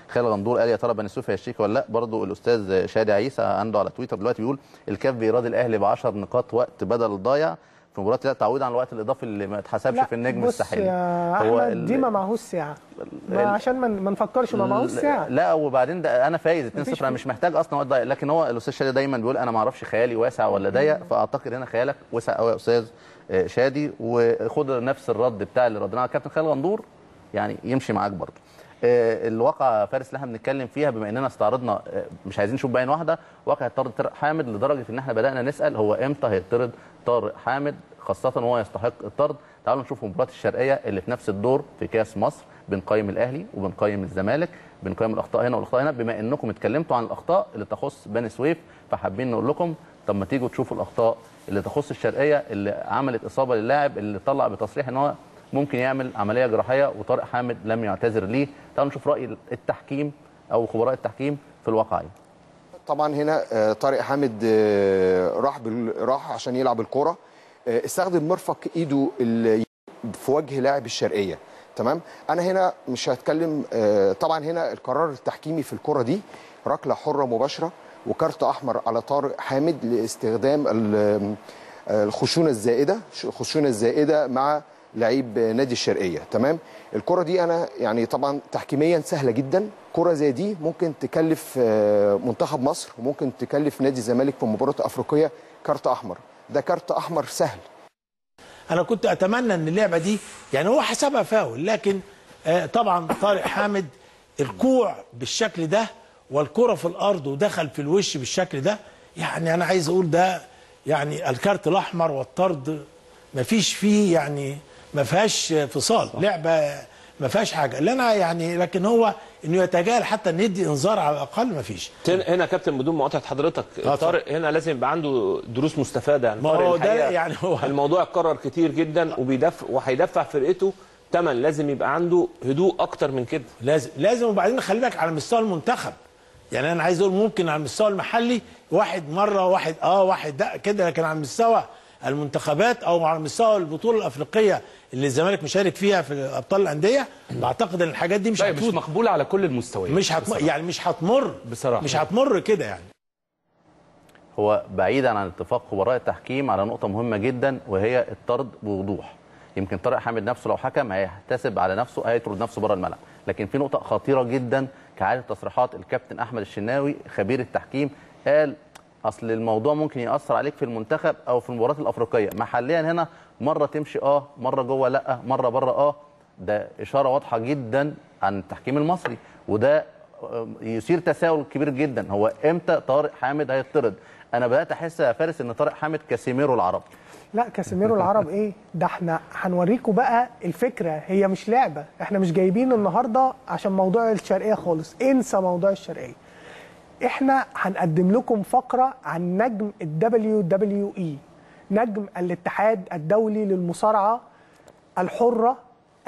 خالد غندور قال يا ترى بني سويف هيشتكي ولا لا، برضه الاستاذ شادي عيسى عنده على تويتر دلوقتي بيقول الكاف بيراد الاهلي ب عشر نقاط وقت بدل ضايع في مباراه لا تعويض عن الوقت الاضافي اللي ما اتحسبش في النجم الساحلي. هو دي ما معهوش ساعه، ما عشان ما نفكرش، ما معهوش ساعه. لا وبعدين ده انا فايز اتنين صفر، انا مش محتاج اصلا وقت ضايع. لكن هو الاستاذ شادي دايما بيقول انا ما اعرفش خيالي واسع ولا ضيق، فاعتقد هنا خيالك واسع قوي يا استاذ شادي، وخد نفس الرد بتاع اللي ردناه على كابتن خالد غندور، يعني يمشي معاك برضه. الواقعه فارس اللي احنا بنتكلم فيها، بما اننا استعرضنا مش عايزين نشوف بعين واحده واقع طرد طارق حامد، لدرجه ان احنا بدانا نسال هو امتى هيطرد طارق حامد، خاصه وهو يستحق الطرد. تعالوا نشوف مباراه الشرقيه اللي في نفس الدور في كاس مصر، بنقيم الاهلي وبنقيم الزمالك، بنقيم الاخطاء هنا والاخطاء هنا. بما انكم اتكلمتوا عن الاخطاء اللي تخص بني سويف، فحابين نقول لكم طب ما تيجوا تشوفوا الاخطاء اللي تخص الشرقيه اللي عملت اصابه للاعب اللي طلع بتصريح ان هو ممكن يعمل عمليه جراحيه وطارق حامد لم يعتذر ليه. تعالوا نشوف راي التحكيم او خبراء التحكيم في الواقعه. طبعا هنا طارق حامد راح بال... راح عشان يلعب الكوره، استخدم مرفق ايده ال... في وجه لاعب الشرقيه، تمام. انا هنا مش هتكلم، طبعا هنا القرار التحكيمي في الكوره دي ركله حره مباشره وكارت احمر على طارق حامد لاستخدام الخشونه الزائده، الخشونه الزائده مع لعيب نادي الشرقيه، تمام. الكره دي انا يعني طبعا تحكيميا سهله جدا، كره زي دي ممكن تكلف منتخب مصر وممكن تكلف نادي الزمالك في مباراه افريقيه كارت احمر، ده كارت احمر سهل. انا كنت اتمنى ان اللعبه دي يعني هو حسبها فاول، لكن طبعا طارق حامد الكوع بالشكل ده والكره في الارض ودخل في الوش بالشكل ده، يعني انا عايز اقول ده يعني الكارت الاحمر والطرد مفيش فيه يعني ما فيهاش فصال، لعبه ما فيهاش حاجه اللي انا يعني. لكن هو انه يتجاهل حتى ان يدي انذار على الاقل ما فيش. هنا كابتن بدون ما اقاطع حضرتك، طارق هنا لازم يبقى عنده دروس مستفاده، يعني ما هو ده يعني هو الموضوع اتكرر كتير جدا وبيدفع وهيدفع فرقته ثمن، لازم يبقى عنده هدوء اكتر من كده، لازم لازم. وبعدين خلي بالك على مستوى المنتخب، يعني انا عايز اقول ممكن على المستوى المحلي واحد مره واحد اه واحد ده كده، لكن على مستوى المنتخبات او على مستوى البطوله الافريقيه اللي الزمالك مشارك فيها في ابطال الانديه، بعتقد ان الحاجات دي مش هتفوت، مش مقبوله على كل المستويات، مش هتمر يعني، مش هتمر بصراحه، مش هتمر كده يعني. هو بعيدا عن اتفاق خبراء التحكيم على نقطه مهمه جدا وهي الطرد بوضوح. يمكن طارق حامد نفسه لو حكم هيحتسب على نفسه، هيطرد نفسه بره الملعب، لكن في نقطه خطيره جدا كعاده تصريحات الكابتن احمد الشناوي خبير التحكيم، قال اصل الموضوع ممكن ياثر عليك في المنتخب او في المباريات الافريقيه محليا، هنا مره تمشي اه مره جوه لا مره بره اه. ده اشاره واضحه جدا عن التحكيم المصري، وده يثير تساؤل كبير جدا، هو امتى طارق حامد هيطرد؟ انا بدات احس يا فارس ان طارق حامد كاسيميرو العربي. لا كاسيميرو العرب ايه ده، احنا هنوريكم بقى الفكره، هي مش لعبه، احنا مش جايبين النهارده عشان موضوع الشرقيه خالص، انسى موضوع الشرقيه. احنا هنقدم لكم فقره عن نجم الدبليو دبليو اي، نجم الاتحاد الدولي للمصارعه الحره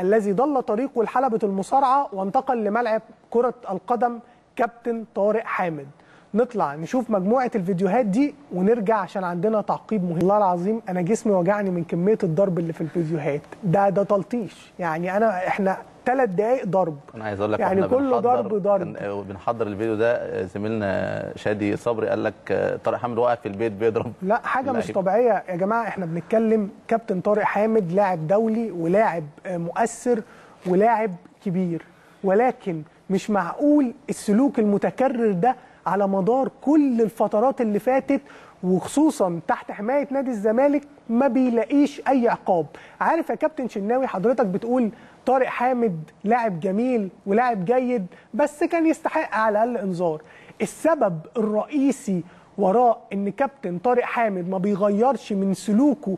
الذي ضل طريقه لحلبة المصارعه وانتقل لملعب كره القدم كابتن طارق حامد. نطلع نشوف مجموعه الفيديوهات دي ونرجع عشان عندنا تعقيب مهم. والله العظيم انا جسمي وجعني من كميه الضرب اللي في الفيديوهات ده، ده تلطيش يعني. انا احنا ثلاث دقائق ضرب، انا عايز اقول لك يعني كله ضرب ضرب. بنحضر الفيديو ده زميلنا شادي صبري قال لك طارق حامد واقف في البيت بيضرب، لا حاجه مش طبيعيه يا جماعه. احنا بنتكلم كابتن طارق حامد لاعب دولي ولاعب مؤثر ولاعب كبير، ولكن مش معقول السلوك المتكرر ده على مدار كل الفترات اللي فاتت، وخصوصا تحت حماية نادي الزمالك ما بيلاقيش أي عقاب. عارف يا كابتن شناوي حضرتك بتقول طارق حامد لاعب جميل ولاعب جيد، بس كان يستحق على الأقل إنذار. السبب الرئيسي وراء ان كابتن طارق حامد ما بيغيرش من سلوكه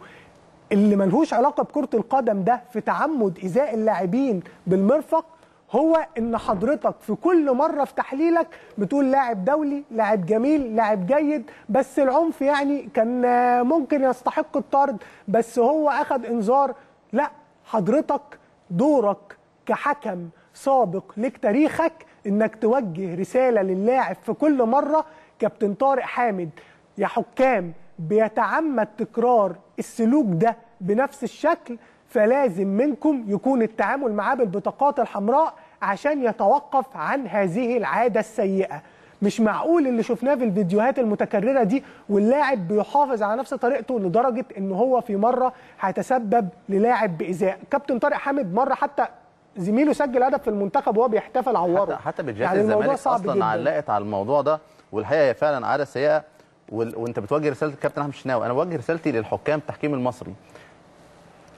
اللي ملهوش علاقه بكره القدم ده في تعمد ايذاء اللاعبين بالمرفق، هو ان حضرتك في كل مره في تحليلك بتقول لاعب دولي، لاعب جميل، لاعب جيد، بس العنف يعني كان ممكن يستحق الطرد، بس هو اخذ انذار. لا، حضرتك دورك كحكم سابق لك تاريخك انك توجه رساله للاعب في كل مره. كابتن طارق حامد يا حكام بيتعمد تكرار السلوك ده بنفس الشكل، فلازم منكم يكون التعامل معاه بالبطاقات الحمراء عشان يتوقف عن هذه العادة السيئة. مش معقول اللي شفناه في الفيديوهات المتكررة دي واللاعب بيحافظ على نفس طريقته لدرجة ان هو في مرة هيتسبب للاعب بإيذاء. كابتن طارق حامد مرة حتى زميله سجل هدف في المنتخب وهو بيحتفل عوره، حتى, حتى بجهات يعني الزمالك اصلا علقت على الموضوع ده، والحقيقة هي فعلا عادة سيئة. وانت بتوجه رسالة الكابتن أحمد الشناوي، انا بوجه رسالتي للحكام التحكيم المصري.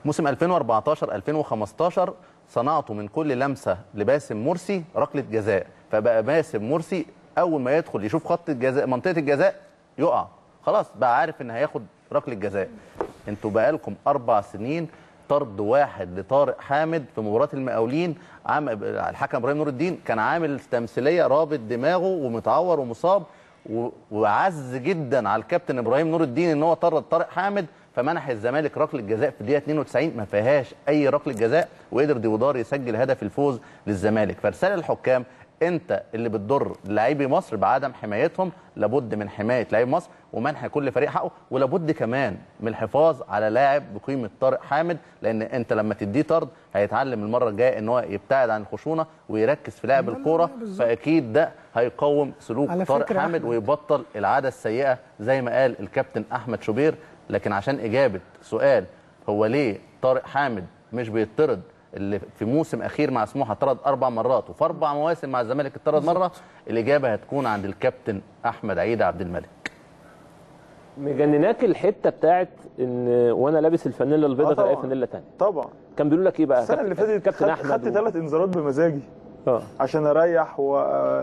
موسم ألفين وأربعتاشر ألفين وخمستاشر صنعتوا من كل لمسه لباسم مرسي ركله جزاء، فبقى باسم مرسي اول ما يدخل يشوف خط الجزاء منطقه الجزاء يقع، خلاص بقى عارف ان هياخد ركله جزاء. انتوا بقى لكم اربع سنين طرد واحد لطارق حامد في مباراه المقاولين. عام الحكم ابراهيم نور الدين كان عامل تمثيليه رابط دماغه ومتعور ومصاب، وعز جدا على الكابتن ابراهيم نور الدين ان هو طرد طارق حامد، فمنح الزمالك ركله جزاء في الدقيقه اتنين وتسعين ما فيهاش اي ركله جزاء، وقدر ديودار يسجل هدف الفوز للزمالك. فرساله للحكام، انت اللي بتضر لاعبي مصر بعدم حمايتهم، لابد من حمايه لاعبي مصر ومنح كل فريق حقه، ولابد كمان من الحفاظ على لاعب بقيمه طارق حامد، لان انت لما تديه طرد هيتعلم المره الجايه ان هو يبتعد عن الخشونه ويركز في لعب الكوره، فاكيد ده هيقوم سلوك طارق حامد ويبطل العاده السيئه زي ما قال الكابتن احمد شوبير. لكن عشان إجابة سؤال هو ليه طارق حامد مش بيطرد، اللي في موسم أخير مع سموحة طرد أربع مرات وفي أربع مواسم مع الزمالك اتطرد مرة، الإجابة هتكون عند الكابتن أحمد عيد عبد الملك. مجنناك الحتة بتاعت إن وأنا لابس الفانيلا البيضاء غير أي فانيلا تانية. طبعا كان بيقول لك إيه بقى؟ السنة اللي فاتت كابتن أحمد خدت ثلاث إنذارات بمزاجي أوه. عشان اريح و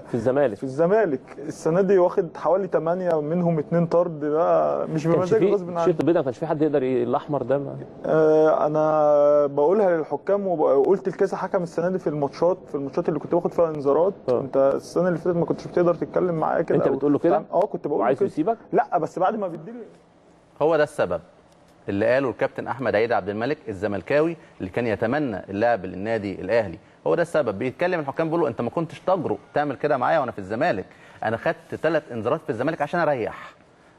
في الزمالك في الزمالك السنه دي واخد حوالي تمانية منهم اتنين طرد بقى مش بمزاج غصب عنه. الشيط البيضاء ما كانش في حد يقدر ي... الاحمر ده ما... آه انا بقولها للحكام وقلت لكذا حكم السنه دي في الماتشات في الماتشات اللي كنت باخد فيها انذارات. انت السنه اللي فاتت ما كنتش بتقدر تتكلم معايا كده، انت بتقول له كده؟ اه كنت بقول له عايز يسيبك. لا بس بعد ما بيديلي هو ده السبب اللي قاله الكابتن احمد عيد عبد الملك الزملكاوي اللي كان يتمنى اللعب للنادي الاهلي. هو ده السبب. بيتكلم الحكام بيقولوا انت ما كنتش تجرؤ تعمل كده معايا وانا في الزمالك، انا خدت ثلاث انذارات في الزمالك عشان اريح.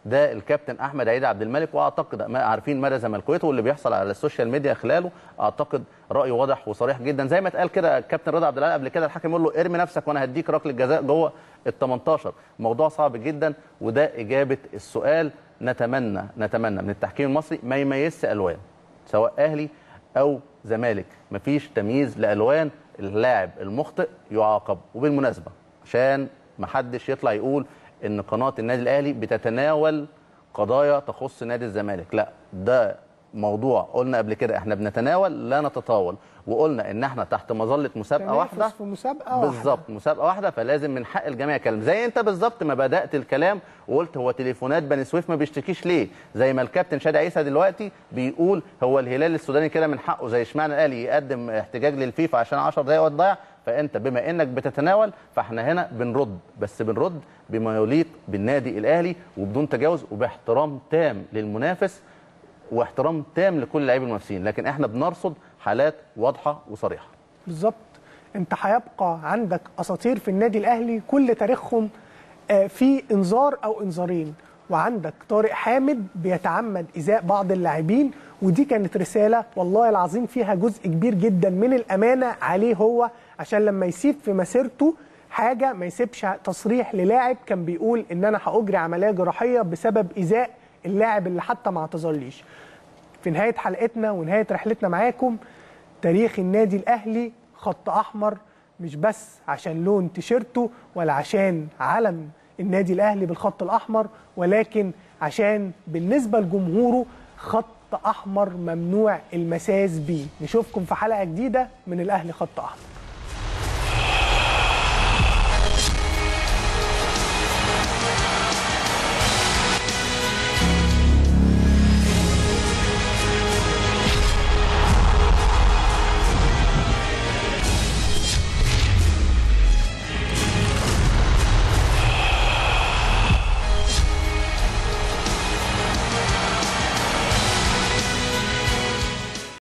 ده الكابتن احمد عيد عبد الملك، واعتقد ما عارفين مدى زملكويته واللي بيحصل على السوشيال ميديا خلاله، اعتقد رايه واضح وصريح جدا زي ما اتقال كده. الكابتن رضا عبد العال قبل كده الحكم يقول له ارمي نفسك وانا هديك ركله جزاء جوه ال تمنتاشر. موضوع صعب جدا، وده اجابه السؤال. نتمنى نتمنى من التحكيم المصري ما يميزش الوان، سواء اهلي او زمالك، مفيش تمييز لالوان. اللاعب المخطئ يعاقب. وبالمناسبه عشان ما حدش يطلع يقول ان قناه النادي الاهلي بتتناول قضايا تخص نادي الزمالك، لا، ده موضوع قلنا قبل كده احنا بنتناول لا نتطاول، وقلنا ان احنا تحت مظله مسابقه واحده بالظبط، مسابقه واحده، فلازم من حق الجميع كلام. زي انت بالظبط ما بدات الكلام وقلت هو تليفونات بني سويف ما بيشتكيش ليه، زي ما الكابتن شادي عيسى دلوقتي بيقول هو الهلال السوداني كده من حقه، زي اشمعنى الاهلي يقدم احتجاج للفيفا عشان عشر دقائق تضيع. فانت بما انك بتتناول فاحنا هنا بنرد، بس بنرد بما يليق بالنادي الاهلي وبدون تجاوز وباحترام تام للمنافس واحترام تام لكل اللاعبين المنافسين، لكن احنا بنرصد حالات واضحه وصريحه. بالظبط. انت هيبقى عندك اساطير في النادي الاهلي كل تاريخهم في انذار او انذارين، وعندك طارق حامد بيتعمد ايذاء بعض اللاعبين، ودي كانت رساله والله العظيم فيها جزء كبير جدا من الامانه عليه هو، عشان لما يسيب في مسيرته حاجه ما يسيبش تصريح للاعب كان بيقول ان انا هاجري عمليه جراحيه بسبب ايذاء اللاعب اللي حتى ما اعتذرليش. في نهايه حلقتنا ونهايه رحلتنا معاكم، تاريخ النادي الاهلي خط احمر، مش بس عشان لون تيشيرته ولا عشان علم النادي الاهلي بالخط الاحمر، ولكن عشان بالنسبه لجمهوره خط احمر ممنوع المساس بيه. نشوفكم في حلقه جديده من الاهلي خط احمر.